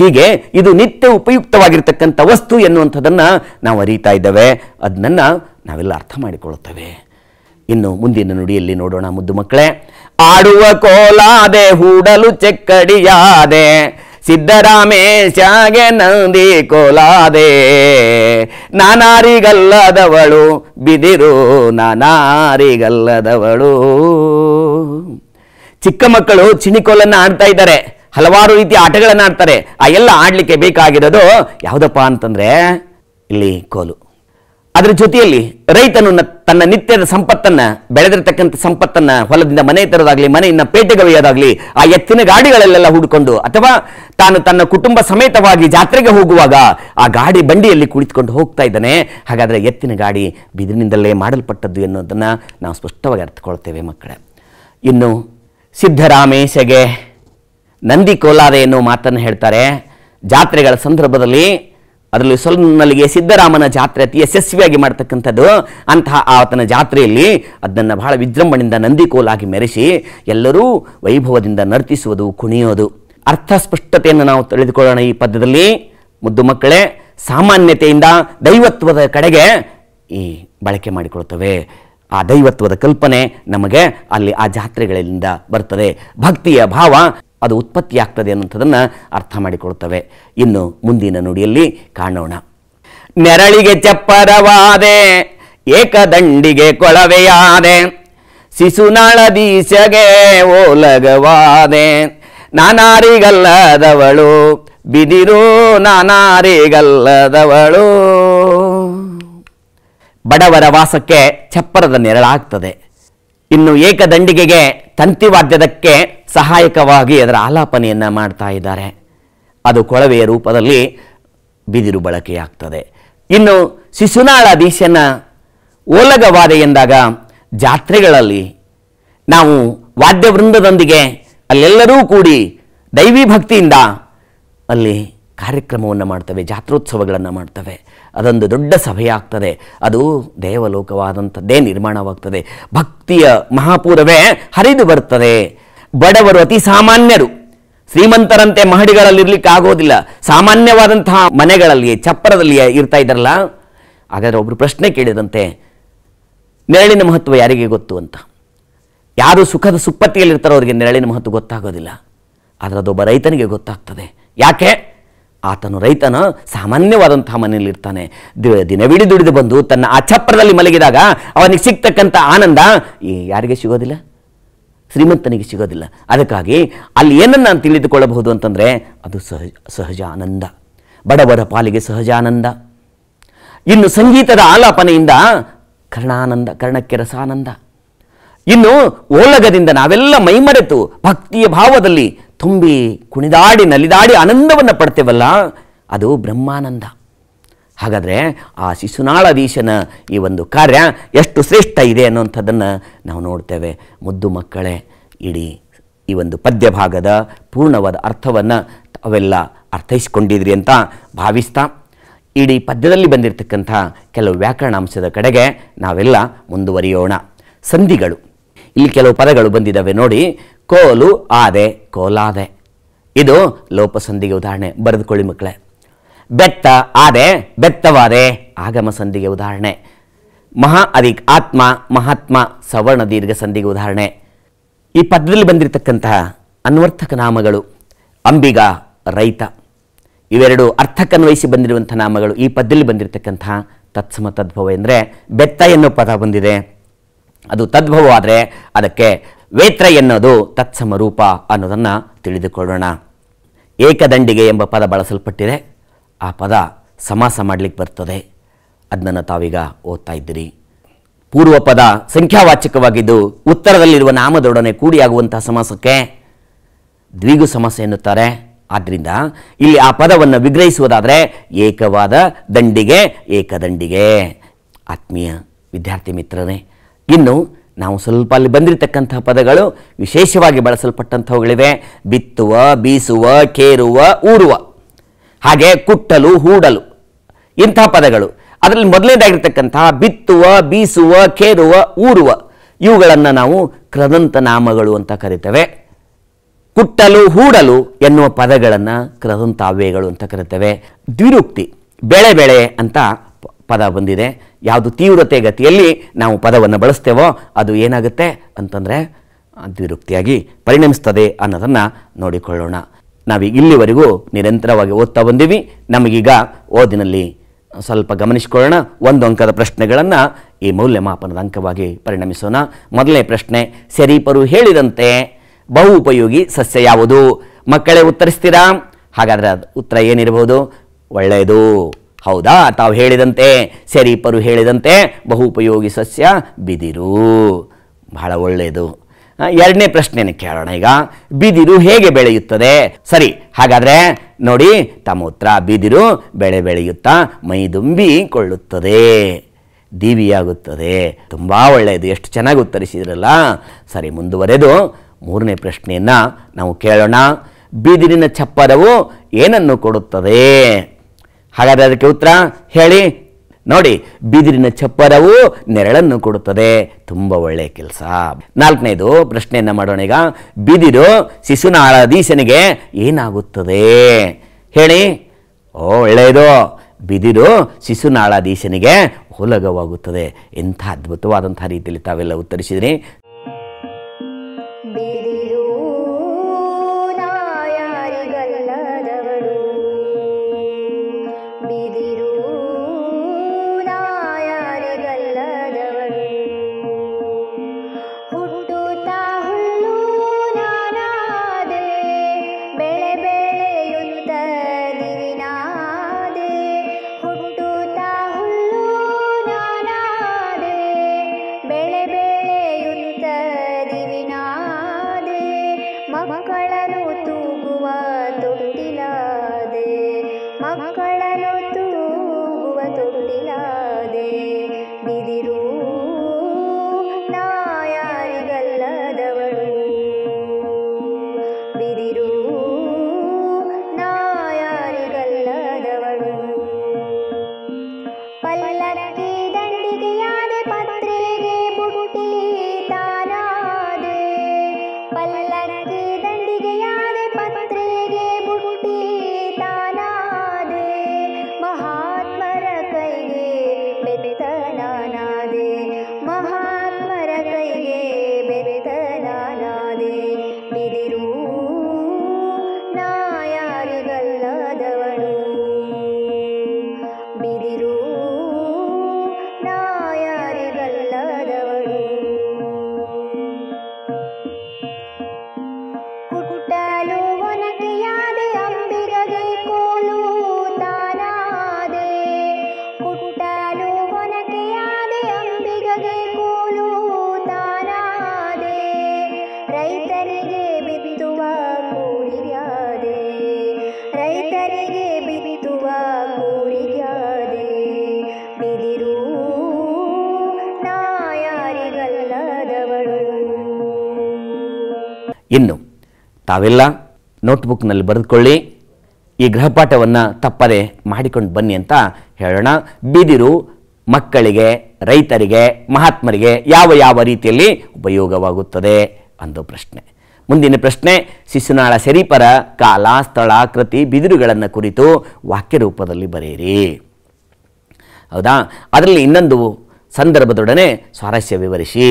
ಹೀಗೆ ಇದು ನಿತ್ಯ ಉಪಯುಕ್ತವಾಗಿರ್ತಕ್ಕಂಥ ವಸ್ತು ಎನ್ನುವಂಥದ್ದನ್ನು ನಾವು ಅರಿತಾ ಇದ್ದೇವೆ, ಅದನ್ನು ನಾವೆಲ್ಲ ಅರ್ಥ ಮಾಡಿಕೊಳ್ಳುತ್ತೇವೆ. ಇನ್ನು ಮುಂದಿನ ನುಡಿಯಲ್ಲಿ ನೋಡೋಣ. ಮುದ್ದು ಮಕ್ಕಳೇ, ಆಡುವ ಕೋಲಾದೆ ಹೂಡಲು ಚೆಕ್ಕಡಿಯಾದೆ, ಸಿದ್ದರಾಮೇಶಗೆ ನಂದಿ ಕೋಲಾದೆ, ನಾನಾರಿಗಲ್ಲದವಳು ಬಿದಿರು ನಾನಾರಿಗಲ್ಲದವಳು. ಚಿಕ್ಕ ಮಕ್ಕಳು ಚಿಣಿಕೋಲನ್ನು ಆಡ್ತಾ ಇದ್ದಾರೆ, ಹಲವಾರು ರೀತಿಯ ಆಟಗಳನ್ನು ಆಡ್ತಾರೆ. ಆ ಎಲ್ಲ ಆಡಲಿಕ್ಕೆ ಬೇಕಾಗಿರೋದು ಯಾವುದಪ್ಪ ಅಂತಂದರೆ ಇಲ್ಲಿ ಕೋಲು. ಅದರ ಜೊತೆಯಲ್ಲಿ ರೈತನು ತನ್ನ ನಿತ್ಯದ ಸಂಪತ್ತನ್ನು, ಬೆಳೆದಿರತಕ್ಕಂಥ ಸಂಪತ್ತನ್ನು ಹೊಲದಿಂದ ಮನೆ ತರೋದಾಗಲಿ, ಮನೆಯಿಂದ ಪೇಟೆಗವೆಯೋದಾಗಲಿ, ಆ ಎತ್ತಿನ ಗಾಡಿಗಳಲ್ಲೆಲ್ಲ ಹೂಡಿಕೊಂಡು, ಅಥವಾ ತಾನು ತನ್ನ ಕುಟುಂಬ ಸಮೇತವಾಗಿ ಜಾತ್ರೆಗೆ ಹೋಗುವಾಗ ಆ ಗಾಡಿ ಬಂಡಿಯಲ್ಲಿ ಕುಳಿತುಕೊಂಡು ಹೋಗ್ತಾ ಇದ್ದಾನೆ. ಹಾಗಾದರೆ ಎತ್ತಿನ ಗಾಡಿ ಬಿದಿರಿನಿಂದಲೇ ಮಾಡಲ್ಪಟ್ಟದ್ದು ಎನ್ನುವುದನ್ನು ನಾವು ಸ್ಪಷ್ಟವಾಗಿ ಅರ್ಥಕೊಳ್ತೇವೆ ಮಕ್ಕಳೇ. ಇನ್ನು ಸಿದ್ದರಾಮೇಶಗೆ ನಂದಿ ಕೋಲಾದ ಎನ್ನುವ ಮಾತನ್ನು ಹೇಳ್ತಾರೆ. ಜಾತ್ರೆಗಳ ಸಂದರ್ಭದಲ್ಲಿ, ಅದರಲ್ಲಿ ಸೊಲ್ನಲ್ಲಿಗೆ ಸಿದ್ದರಾಮನ ಜಾತ್ರೆ ಅತಿ ಯಶಸ್ವಿಯಾಗಿ ಮಾಡ್ತಕ್ಕಂಥದ್ದು. ಅಂತಹ ಆತನ ಜಾತ್ರೆಯಲ್ಲಿ ಅದನ್ನು ಬಹಳ ವಿಜೃಂಭಣೆಯಿಂದ ನಂದಿಕೋಲಾಗಿ ಮೆರೆಸಿ ಎಲ್ಲರೂ ವೈಭವದಿಂದ ನರ್ತಿಸುವುದು, ಕುಣಿಯೋದು. ಅರ್ಥ ಸ್ಪಷ್ಟತೆಯನ್ನು ನಾವು ತಿಳಿದುಕೊಳ್ಳೋಣ ಈ ಪದ್ಯದಲ್ಲಿ. ಮುದ್ದು ಮಕ್ಕಳೇ, ಸಾಮಾನ್ಯತೆಯಿಂದ ದೈವತ್ವದ ಕಡೆಗೆ ಈ ಬಳಕೆ ಮಾಡಿಕೊಳ್ತವೆ. ಆ ದೈವತ್ವದ ಕಲ್ಪನೆ ನಮಗೆ ಅಲ್ಲಿ ಆ ಜಾತ್ರೆಗಳಿಂದ ಬರ್ತದೆ. ಭಕ್ತಿಯ ಭಾವ ಅದು ಉತ್ಪತ್ತಿಯಾಗ್ತದೆ ಅನ್ನುವಂಥದ್ದನ್ನು ಅರ್ಥ ಮಾಡಿಕೊಳ್ತವೆ. ಇನ್ನು ಮುಂದಿನ ನುಡಿಯಲ್ಲಿ ಕಾಣೋಣ. ನೆರಳಿಗೆ ಚಪ್ಪರವಾದೆ ಏಕದಂಡಿಗೆ ಕೊಳವೆಯಾದೆ, ಶಿಶುನಾಳದೀಶಗೆ ಓಲಗವಾದೆ, ನಾನಾರಿಗಲ್ಲದವಳು ಬಿದಿರು ನಾನಾರಿಗಲ್ಲದವಳು. ಬಡವರ ವಾಸಕ್ಕೆ ಚಪ್ಪರದ ನೆರಳಾಗ್ತದೆ. ಇನ್ನು ಏಕದಂಡಿಗೆಗೆ ತಂತಿವಾದ್ಯದಕ್ಕೆ ಸಹಾಯಕವಾಗಿ ಅದರ ಆಲಾಪನೆಯನ್ನು ಮಾಡ್ತಾ ಇದ್ದಾರೆ. ಅದು ಕೊಳವೆಯ ರೂಪದಲ್ಲಿ ಬಿದಿರು ಬಳಕೆಯಾಗ್ತದೆ. ಇನ್ನು ಶಿಶುನಾಳ ದೀಶನ ಓಲಗವಾದೆ ಎಂದಾಗ ಜಾತ್ರೆಗಳಲ್ಲಿ ನಾವು ವಾದ್ಯವೃಂದದೊಂದಿಗೆ ಅಲ್ಲೆಲ್ಲರೂ ಕೂಡಿ ದೈವಿ ಭಕ್ತಿಯಿಂದ ಅಲ್ಲಿ ಕಾರ್ಯಕ್ರಮವನ್ನು ಮಾಡ್ತವೆ, ಜಾತ್ರೋತ್ಸವಗಳನ್ನು ಮಾಡ್ತವೆ. ಅದೊಂದು ದೊಡ್ಡ ಸಭೆಯಾಗ್ತದೆ, ಅದು ದೇವಲೋಕವಾದಂಥದ್ದೇ ನಿರ್ಮಾಣವಾಗ್ತದೆ. ಭಕ್ತಿಯ ಮಹಾಪೂರವೇ ಹರಿದು ಬರ್ತದೆ. ಬಡವರು ಅತಿ ಸಾಮಾನ್ಯರು, ಶ್ರೀಮಂತರಂತೆ ಮಹಡಿಗಳಲ್ಲಿರಲಿಕ್ಕೆ ಆಗೋದಿಲ್ಲ. ಸಾಮಾನ್ಯವಾದಂತಹ ಮನೆಗಳಲ್ಲಿ ಚಪ್ಪರದಲ್ಲಿ ಇರ್ತಾ ಇದ್ದಾರಲ್ಲ. ಹಾಗಾದರೆ ಒಬ್ಬರು ಪ್ರಶ್ನೆ ಕೇಳಿದಂತೆ, ನೆರಳಿನ ಮಹತ್ವ ಯಾರಿಗೆ ಗೊತ್ತು ಅಂತ. ಯಾರು ಸುಖದ ಸುಪ್ಪತ್ತಿಯಲ್ಲಿರ್ತಾರೋ ಅವರಿಗೆ ನೆರಳಿನ ಮಹತ್ವ ಗೊತ್ತಾಗೋದಿಲ್ಲ, ಆದರೆ ಅದೊಬ್ಬ ರೈತನಿಗೆ ಗೊತ್ತಾಗ್ತದೆ. ಯಾಕೆ? ಆತನು ರೈತನ ಸಾಮಾನ್ಯವಾದಂತಹ ಮನೆಯಲ್ಲಿರ್ತಾನೆ. ದಿನವಿಡೀ ದುಡಿದು ಬಂದು ತನ್ನ ಆ ಚಪ್ಪರದಲ್ಲಿ ಮಲಗಿದಾಗ ಅವನಿಗೆ ಸಿಗ್ತಕ್ಕಂಥ ಆನಂದ ಯಾರಿಗೆ ಸಿಗೋದಿಲ್ಲ? ಶ್ರೀಮಂತನಿಗೆ ಸಿಗೋದಿಲ್ಲ. ಅದಕ್ಕಾಗಿ ಅಲ್ಲಿ ಏನನ್ನು ನಾನು ತಿಳಿದುಕೊಳ್ಳಬಹುದು ಅಂತಂದರೆ ಅದು ಸಹಜ ಆನಂದ, ಬಡವರ ಪಾಲಿಗೆ ಸಹಜ ಆನಂದ. ಇನ್ನು ಸಂಗೀತದ ಆಲಾಪನೆಯಿಂದ ಕರ್ಣಾನಂದ, ಕರ್ಣಕ್ಕೆ ರಸಾನಂದ. ಇನ್ನು ಓಲಗದಿಂದ ನಾವೆಲ್ಲ ಮೈಮರೆತು ಭಕ್ತಿಯ ಭಾವದಲ್ಲಿ ತುಂಬಿ ಕುಣಿದಾಡಿ ನಲಿದಾಡಿ ಆನಂದವನ್ನು ಪಡ್ತೇವಲ್ಲ, ಅದು ಬ್ರಹ್ಮಾನಂದ. ಹಾಗಾದರೆ ಆ ಶಿಶುನಾಳಾಧೀಶನ ಈ ಒಂದು ಕಾರ್ಯ ಎಷ್ಟು ಶ್ರೇಷ್ಠ ಇದೆ ಅನ್ನುವಂಥದ್ದನ್ನು ನಾವು ನೋಡ್ತೇವೆ. ಮುದ್ದು ಮಕ್ಕಳೇ, ಇಡೀ ಈ ಒಂದು ಪದ್ಯ ಭಾಗದ ಪೂರ್ಣವಾದ ಅರ್ಥವನ್ನು ಅವೆಲ್ಲ ಅರ್ಥೈಸಿಕೊಂಡಿದ್ರಿ ಅಂತ ಭಾವಿಸ್ತಾ, ಇಡೀ ಪದ್ಯದಲ್ಲಿ ಬಂದಿರತಕ್ಕಂಥ ಕೆಲವು ವ್ಯಾಕರಣಾಂಶದ ಕಡೆಗೆ ನಾವೆಲ್ಲ ಮುಂದುವರಿಯೋಣ. ಸಂಧಿಗಳು, ಇಲ್ಲಿ ಕೆಲವು ಪದಗಳು ಬಂದಿದ್ದಾವೆ ನೋಡಿ. ಕೋಲು ಆದೆ, ಕೋಲಾದೆ, ಇದು ಲೋಪಸಂಧಿಗೆ ಉದಾಹರಣೆ. ಬರೆದುಕೊಳ್ಳಿ ಮಕ್ಕಳೇ. ಬೆತ್ತ ಆದೆ, ಬೆತ್ತವಾದೆ, ಆಗಮ ಸಂಧಿಗೆ ಉದಾಹರಣೆ. ಮಹಾ ಅಧಿಕ್ ಆತ್ಮ, ಮಹಾತ್ಮ, ಸವರ್ಣ ದೀರ್ಘ ಸಂಧಿಗೆ ಉದಾಹರಣೆ. ಈ ಪದ್ಯದಲ್ಲಿ ಬಂದಿರತಕ್ಕಂತಹ ಅನ್ವರ್ಥಕ ನಾಮಗಳು ಅಂಬಿಗ, ರೈತ, ಇವೆರಡು ಅರ್ಥಕ್ಕನ್ವಯಿಸಿ ಬಂದಿರುವಂಥ ನಾಮಗಳು. ಈ ಪದ್ಯದಲ್ಲಿ ಬಂದಿರತಕ್ಕಂತಹ ತತ್ಸಮ ತದ್ಭವ ಎಂದರೆ ಬೆತ್ತ ಎನ್ನುವ ಪದ ಬಂದಿದೆ, ಅದು ತದ್ಭವ ಆದರೆ ಅದಕ್ಕೆ ವೇತ್ರ ಎನ್ನೋದು ತತ್ಸಮ ರೂಪ ಅನ್ನೋದನ್ನು ತಿಳಿದುಕೊಳ್ಳೋಣ. ಏಕದಂಡಿಗೆ ಎಂಬ ಪದ ಬಳಸಲ್ಪಟ್ಟಿದೆ, ಆ ಪದ समास ಮಾಡಲಿಕ್ಕೆ ಬರ್ತದೆ ಅದನ್ನ ತಾವೀಗ ಓದ್ತಾ ಇದ್ದೀರಿ ಪೂರ್ವ ಪದ ಸಂಖ್ಯಾವಾಚಕವಾಗಿದ್ದು ಉತ್ತರದಲ್ಲಿರುವ ನಾಮದೊಡನೆ ಕೂಡಿಯಾಗುವಂತ ಸಮಾಸಕ್ಕೆ ದ್ವಿಗು ಸಮಾಸ ಎನ್ನುತ್ತಾರೆ ಆದ್ದರಿಂದ ಇಲ್ಲಿ ಆ ಪದವನ್ನು ವಿಗ್ರಹಿಸುವುದಾದರೆ ಏಕವಾದ ದಂಡಿಗೆ ಏಕದಂಡಿಗೆ ಆತ್ಮೀಯ ವಿದ್ಯಾರ್ಥಿ ಮಿತ್ರರೇ ಇನ್ನು ನಾವು ಸ್ವಲ್ಪ ಅಲ್ಲಿ ಬಂದಿರತಕ್ಕಂತ ಪದಗಳು ವಿಶೇಷವಾಗಿ ಬಳಸಲ್ಪಟ್ಟಂತವುಗಳಿವೆ ಬಿತ್ತುವ ಬೀಸುವ ಕೇರುವ ಊರುವ ಹಾಗೆ ಕುಟ್ಟಲು ಹೂಡಲು ಇಂತ ಪದಗಳು ಅದರಲ್ಲಿ ಮೊದಲನೇದಾಗಿರತಕ್ಕಂತ ಬಿತ್ತುವ ಬೀಸುವ ಕೇರುವ ಊರುವ ಇವುಗಳನ್ನು ನಾವು ಕ್ರದಂತ ನಾಮಗಳು ಅಂತ ಕರೀತೇವೆ ಕುಟ್ಟಲು ಹೂಡಲು ಎನ್ನುವ ಪದಗಳನ್ನು ಕ್ರದಂತಾವ್ಯಯಗಳು ಅಂತ ಕರೀತೇವೆ ದ್ವಿರೂಕ್ತಿ ಬೆಳೆ ಬೆಳೆ ಅಂತ ಪದ ಬಂದಿದೆ ಯಾವುದು ತೀವ್ರತೆ ಗತಿಯಲ್ಲಿ ನಾವು ಪದವನ್ನು ಬಳಸ್ತೇವೋ ಅದು ಏನಾಗುತ್ತೆ ಅಂತಂದರೆ ದ್ವಿರೂಕ್ತಿಯಾಗಿ ಪರಿಣಮಿಸ್ತದೆ ಅನ್ನೋದನ್ನು ನೋಡಿಕೊಳ್ಳೋಣ ನಾವೀಗ ಇಲ್ಲಿವರೆಗೂ ನಿರಂತರವಾಗಿ ಓದ್ತಾ ಬಂದೀವಿ ನಮಗೀಗ ಓದಿನಲ್ಲಿ ಸ್ವಲ್ಪ ಗಮನಿಸಿಕೊಳ್ಳೋಣ ಒಂದು ಅಂಕದ ಪ್ರಶ್ನೆಗಳನ್ನು ಈ ಮೌಲ್ಯಮಾಪನದ ಅಂಕವಾಗಿ ಪರಿಣಮಿಸೋಣ ಮೊದಲನೇ ಪ್ರಶ್ನೆ ಶರೀಪರು ಹೇಳಿದಂತೆ ಬಹು ಉಪಯೋಗಿ ಸಸ್ಯ ಯಾವುದು ಮಕ್ಕಳೇ ಉತ್ತರಿಸ್ತೀರಾ ಹಾಗಾದರೆ ಉತ್ತರ ಏನಿರಬಹುದು ಒಳ್ಳೆಯದು ಹೌದಾ ತಾವು ಹೇಳಿದಂತೆ ಶರೀಪರು ಹೇಳಿದಂತೆ ಬಹು ಉಪಯೋಗಿ ಸಸ್ಯ ಬಿದಿರು ಬಹಳ ಒಳ್ಳೆಯದು ಎರಡನೇ ಪ್ರಶ್ನೆಯನ್ನು ಕೇಳೋಣ ಈಗ ಬಿದಿರು ಹೇಗೆ ಬೆಳೆಯುತ್ತದೆ ಸರಿ ಹಾಗಾದರೆ ನೋಡಿ ತಮ್ಮ ಉತ್ತರ ಬಿದಿರು ಬೆಳೆ ಬೆಳೆಯುತ್ತಾ ಮೈದುಂಬಿಕೊಳ್ಳುತ್ತದೆ ದಿವಿಯಾಗುತ್ತದೆ ತುಂಬ ಒಳ್ಳೆಯದು ಎಷ್ಟು ಚೆನ್ನಾಗಿ ಉತ್ತರಿಸಿದ್ರಲ್ಲ ಸರಿ ಮುಂದುವರೆದು ಮೂರನೇ ಪ್ರಶ್ನೆಯನ್ನು ನಾವು ಕೇಳೋಣ ಬಿದಿರಿನ ಚಪ್ಪರವು ಏನನ್ನು ಕೊಡುತ್ತದೆ ಹಾಗಾದರೆ ಅದಕ್ಕೆ ಉತ್ತರ ಹೇಳಿ ನೋಡಿ ಬಿದಿರಿನ ಚಪ್ಪರವು ನೆರಳನ್ನು ಕೊಡುತ್ತದೆ ತುಂಬ ಒಳ್ಳೆಯ ಕೆಲಸ ನಾಲ್ಕನೇದು ಪ್ರಶ್ನೆಯನ್ನು ಮಾಡೋಣ ಈಗ ಬಿದಿರು ಶಿಶುನಾಳಾಧೀಶನಿಗೆ ಏನಾಗುತ್ತದೆ ಹೇಳಿ ಓ ಒಳ್ಳೆಯದು ಬಿದಿರು ಶಿಶುನಾಳಾಧೀಶನಿಗೆ ಹೊಲಗವಾಗುತ್ತದೆ ಎಂಥ ಅದ್ಭುತವಾದಂಥ ರೀತಿಯಲ್ಲಿ ತಾವೆಲ್ಲ ಉತ್ತರಿಸಿದ್ರಿ ಇನ್ನು ತಾವೆಲ್ಲ ನೋಟ್ಬುಕ್ನಲ್ಲಿ ಬರೆದುಕೊಳ್ಳಿ ಈ ಗೃಹಪಾಠವನ್ನು ತಪ್ಪದೆ ಮಾಡಿಕೊಂಡು ಬನ್ನಿ ಅಂತ ಹೇಳೋಣ ಬಿದಿರು ಮಕ್ಕಳಿಗೆ ರೈತರಿಗೆ ಮಹಾತ್ಮರಿಗೆ ಯಾವ ಯಾವ ರೀತಿಯಲ್ಲಿ ಉಪಯೋಗವಾಗುತ್ತದೆ ಅಂದು ಪ್ರಶ್ನೆ ಮುಂದಿನ ಪ್ರಶ್ನೆ ಶಿಶುನಾಳ ಶರೀಪರ ಕಾಲ ಸ್ಥಳ ಕೃತಿ ಬಿದಿರುಗಳನ್ನು ಕುರಿತು ವಾಕ್ಯ ರೂಪದಲ್ಲಿ ಬರೆಯಿರಿ ಹೌದಾ ಅದರಲ್ಲಿ ಇನ್ನೊಂದು ಸಂದರ್ಭದೊಡನೆ ಸ್ವಾರಸ್ಯ ವಿವರಿಸಿ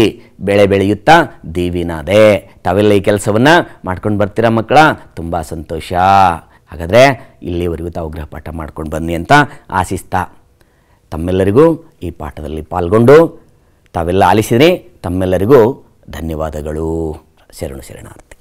ಬೆಳೆ ಬೆಳೆಯುತ್ತಾ ದೇವಿನಾದೆ ತಾವೆಲ್ಲ ಈ ಕೆಲಸವನ್ನು ಮಾಡ್ಕೊಂಡು ಬರ್ತೀರಾ ಮಕ್ಕಳ ತುಂಬ ಸಂತೋಷ ಹಾಗಾದರೆ ಇಲ್ಲಿವರೆಗೂ ತಾವು ಗೃಹಪಾಠ ಮಾಡ್ಕೊಂಡು ಬನ್ನಿ ಅಂತ ಆಶಿಸ್ತಾ ತಮ್ಮೆಲ್ಲರಿಗೂ ಈ ಪಾಠದಲ್ಲಿ ಪಾಲ್ಗೊಂಡು ತಾವೆಲ್ಲ ಆಲಿಸಿದರೆ ತಮ್ಮೆಲ್ಲರಿಗೂ ಧನ್ಯವಾದಗಳು ಶರಣು ಶರಣಾರ್ಥಿ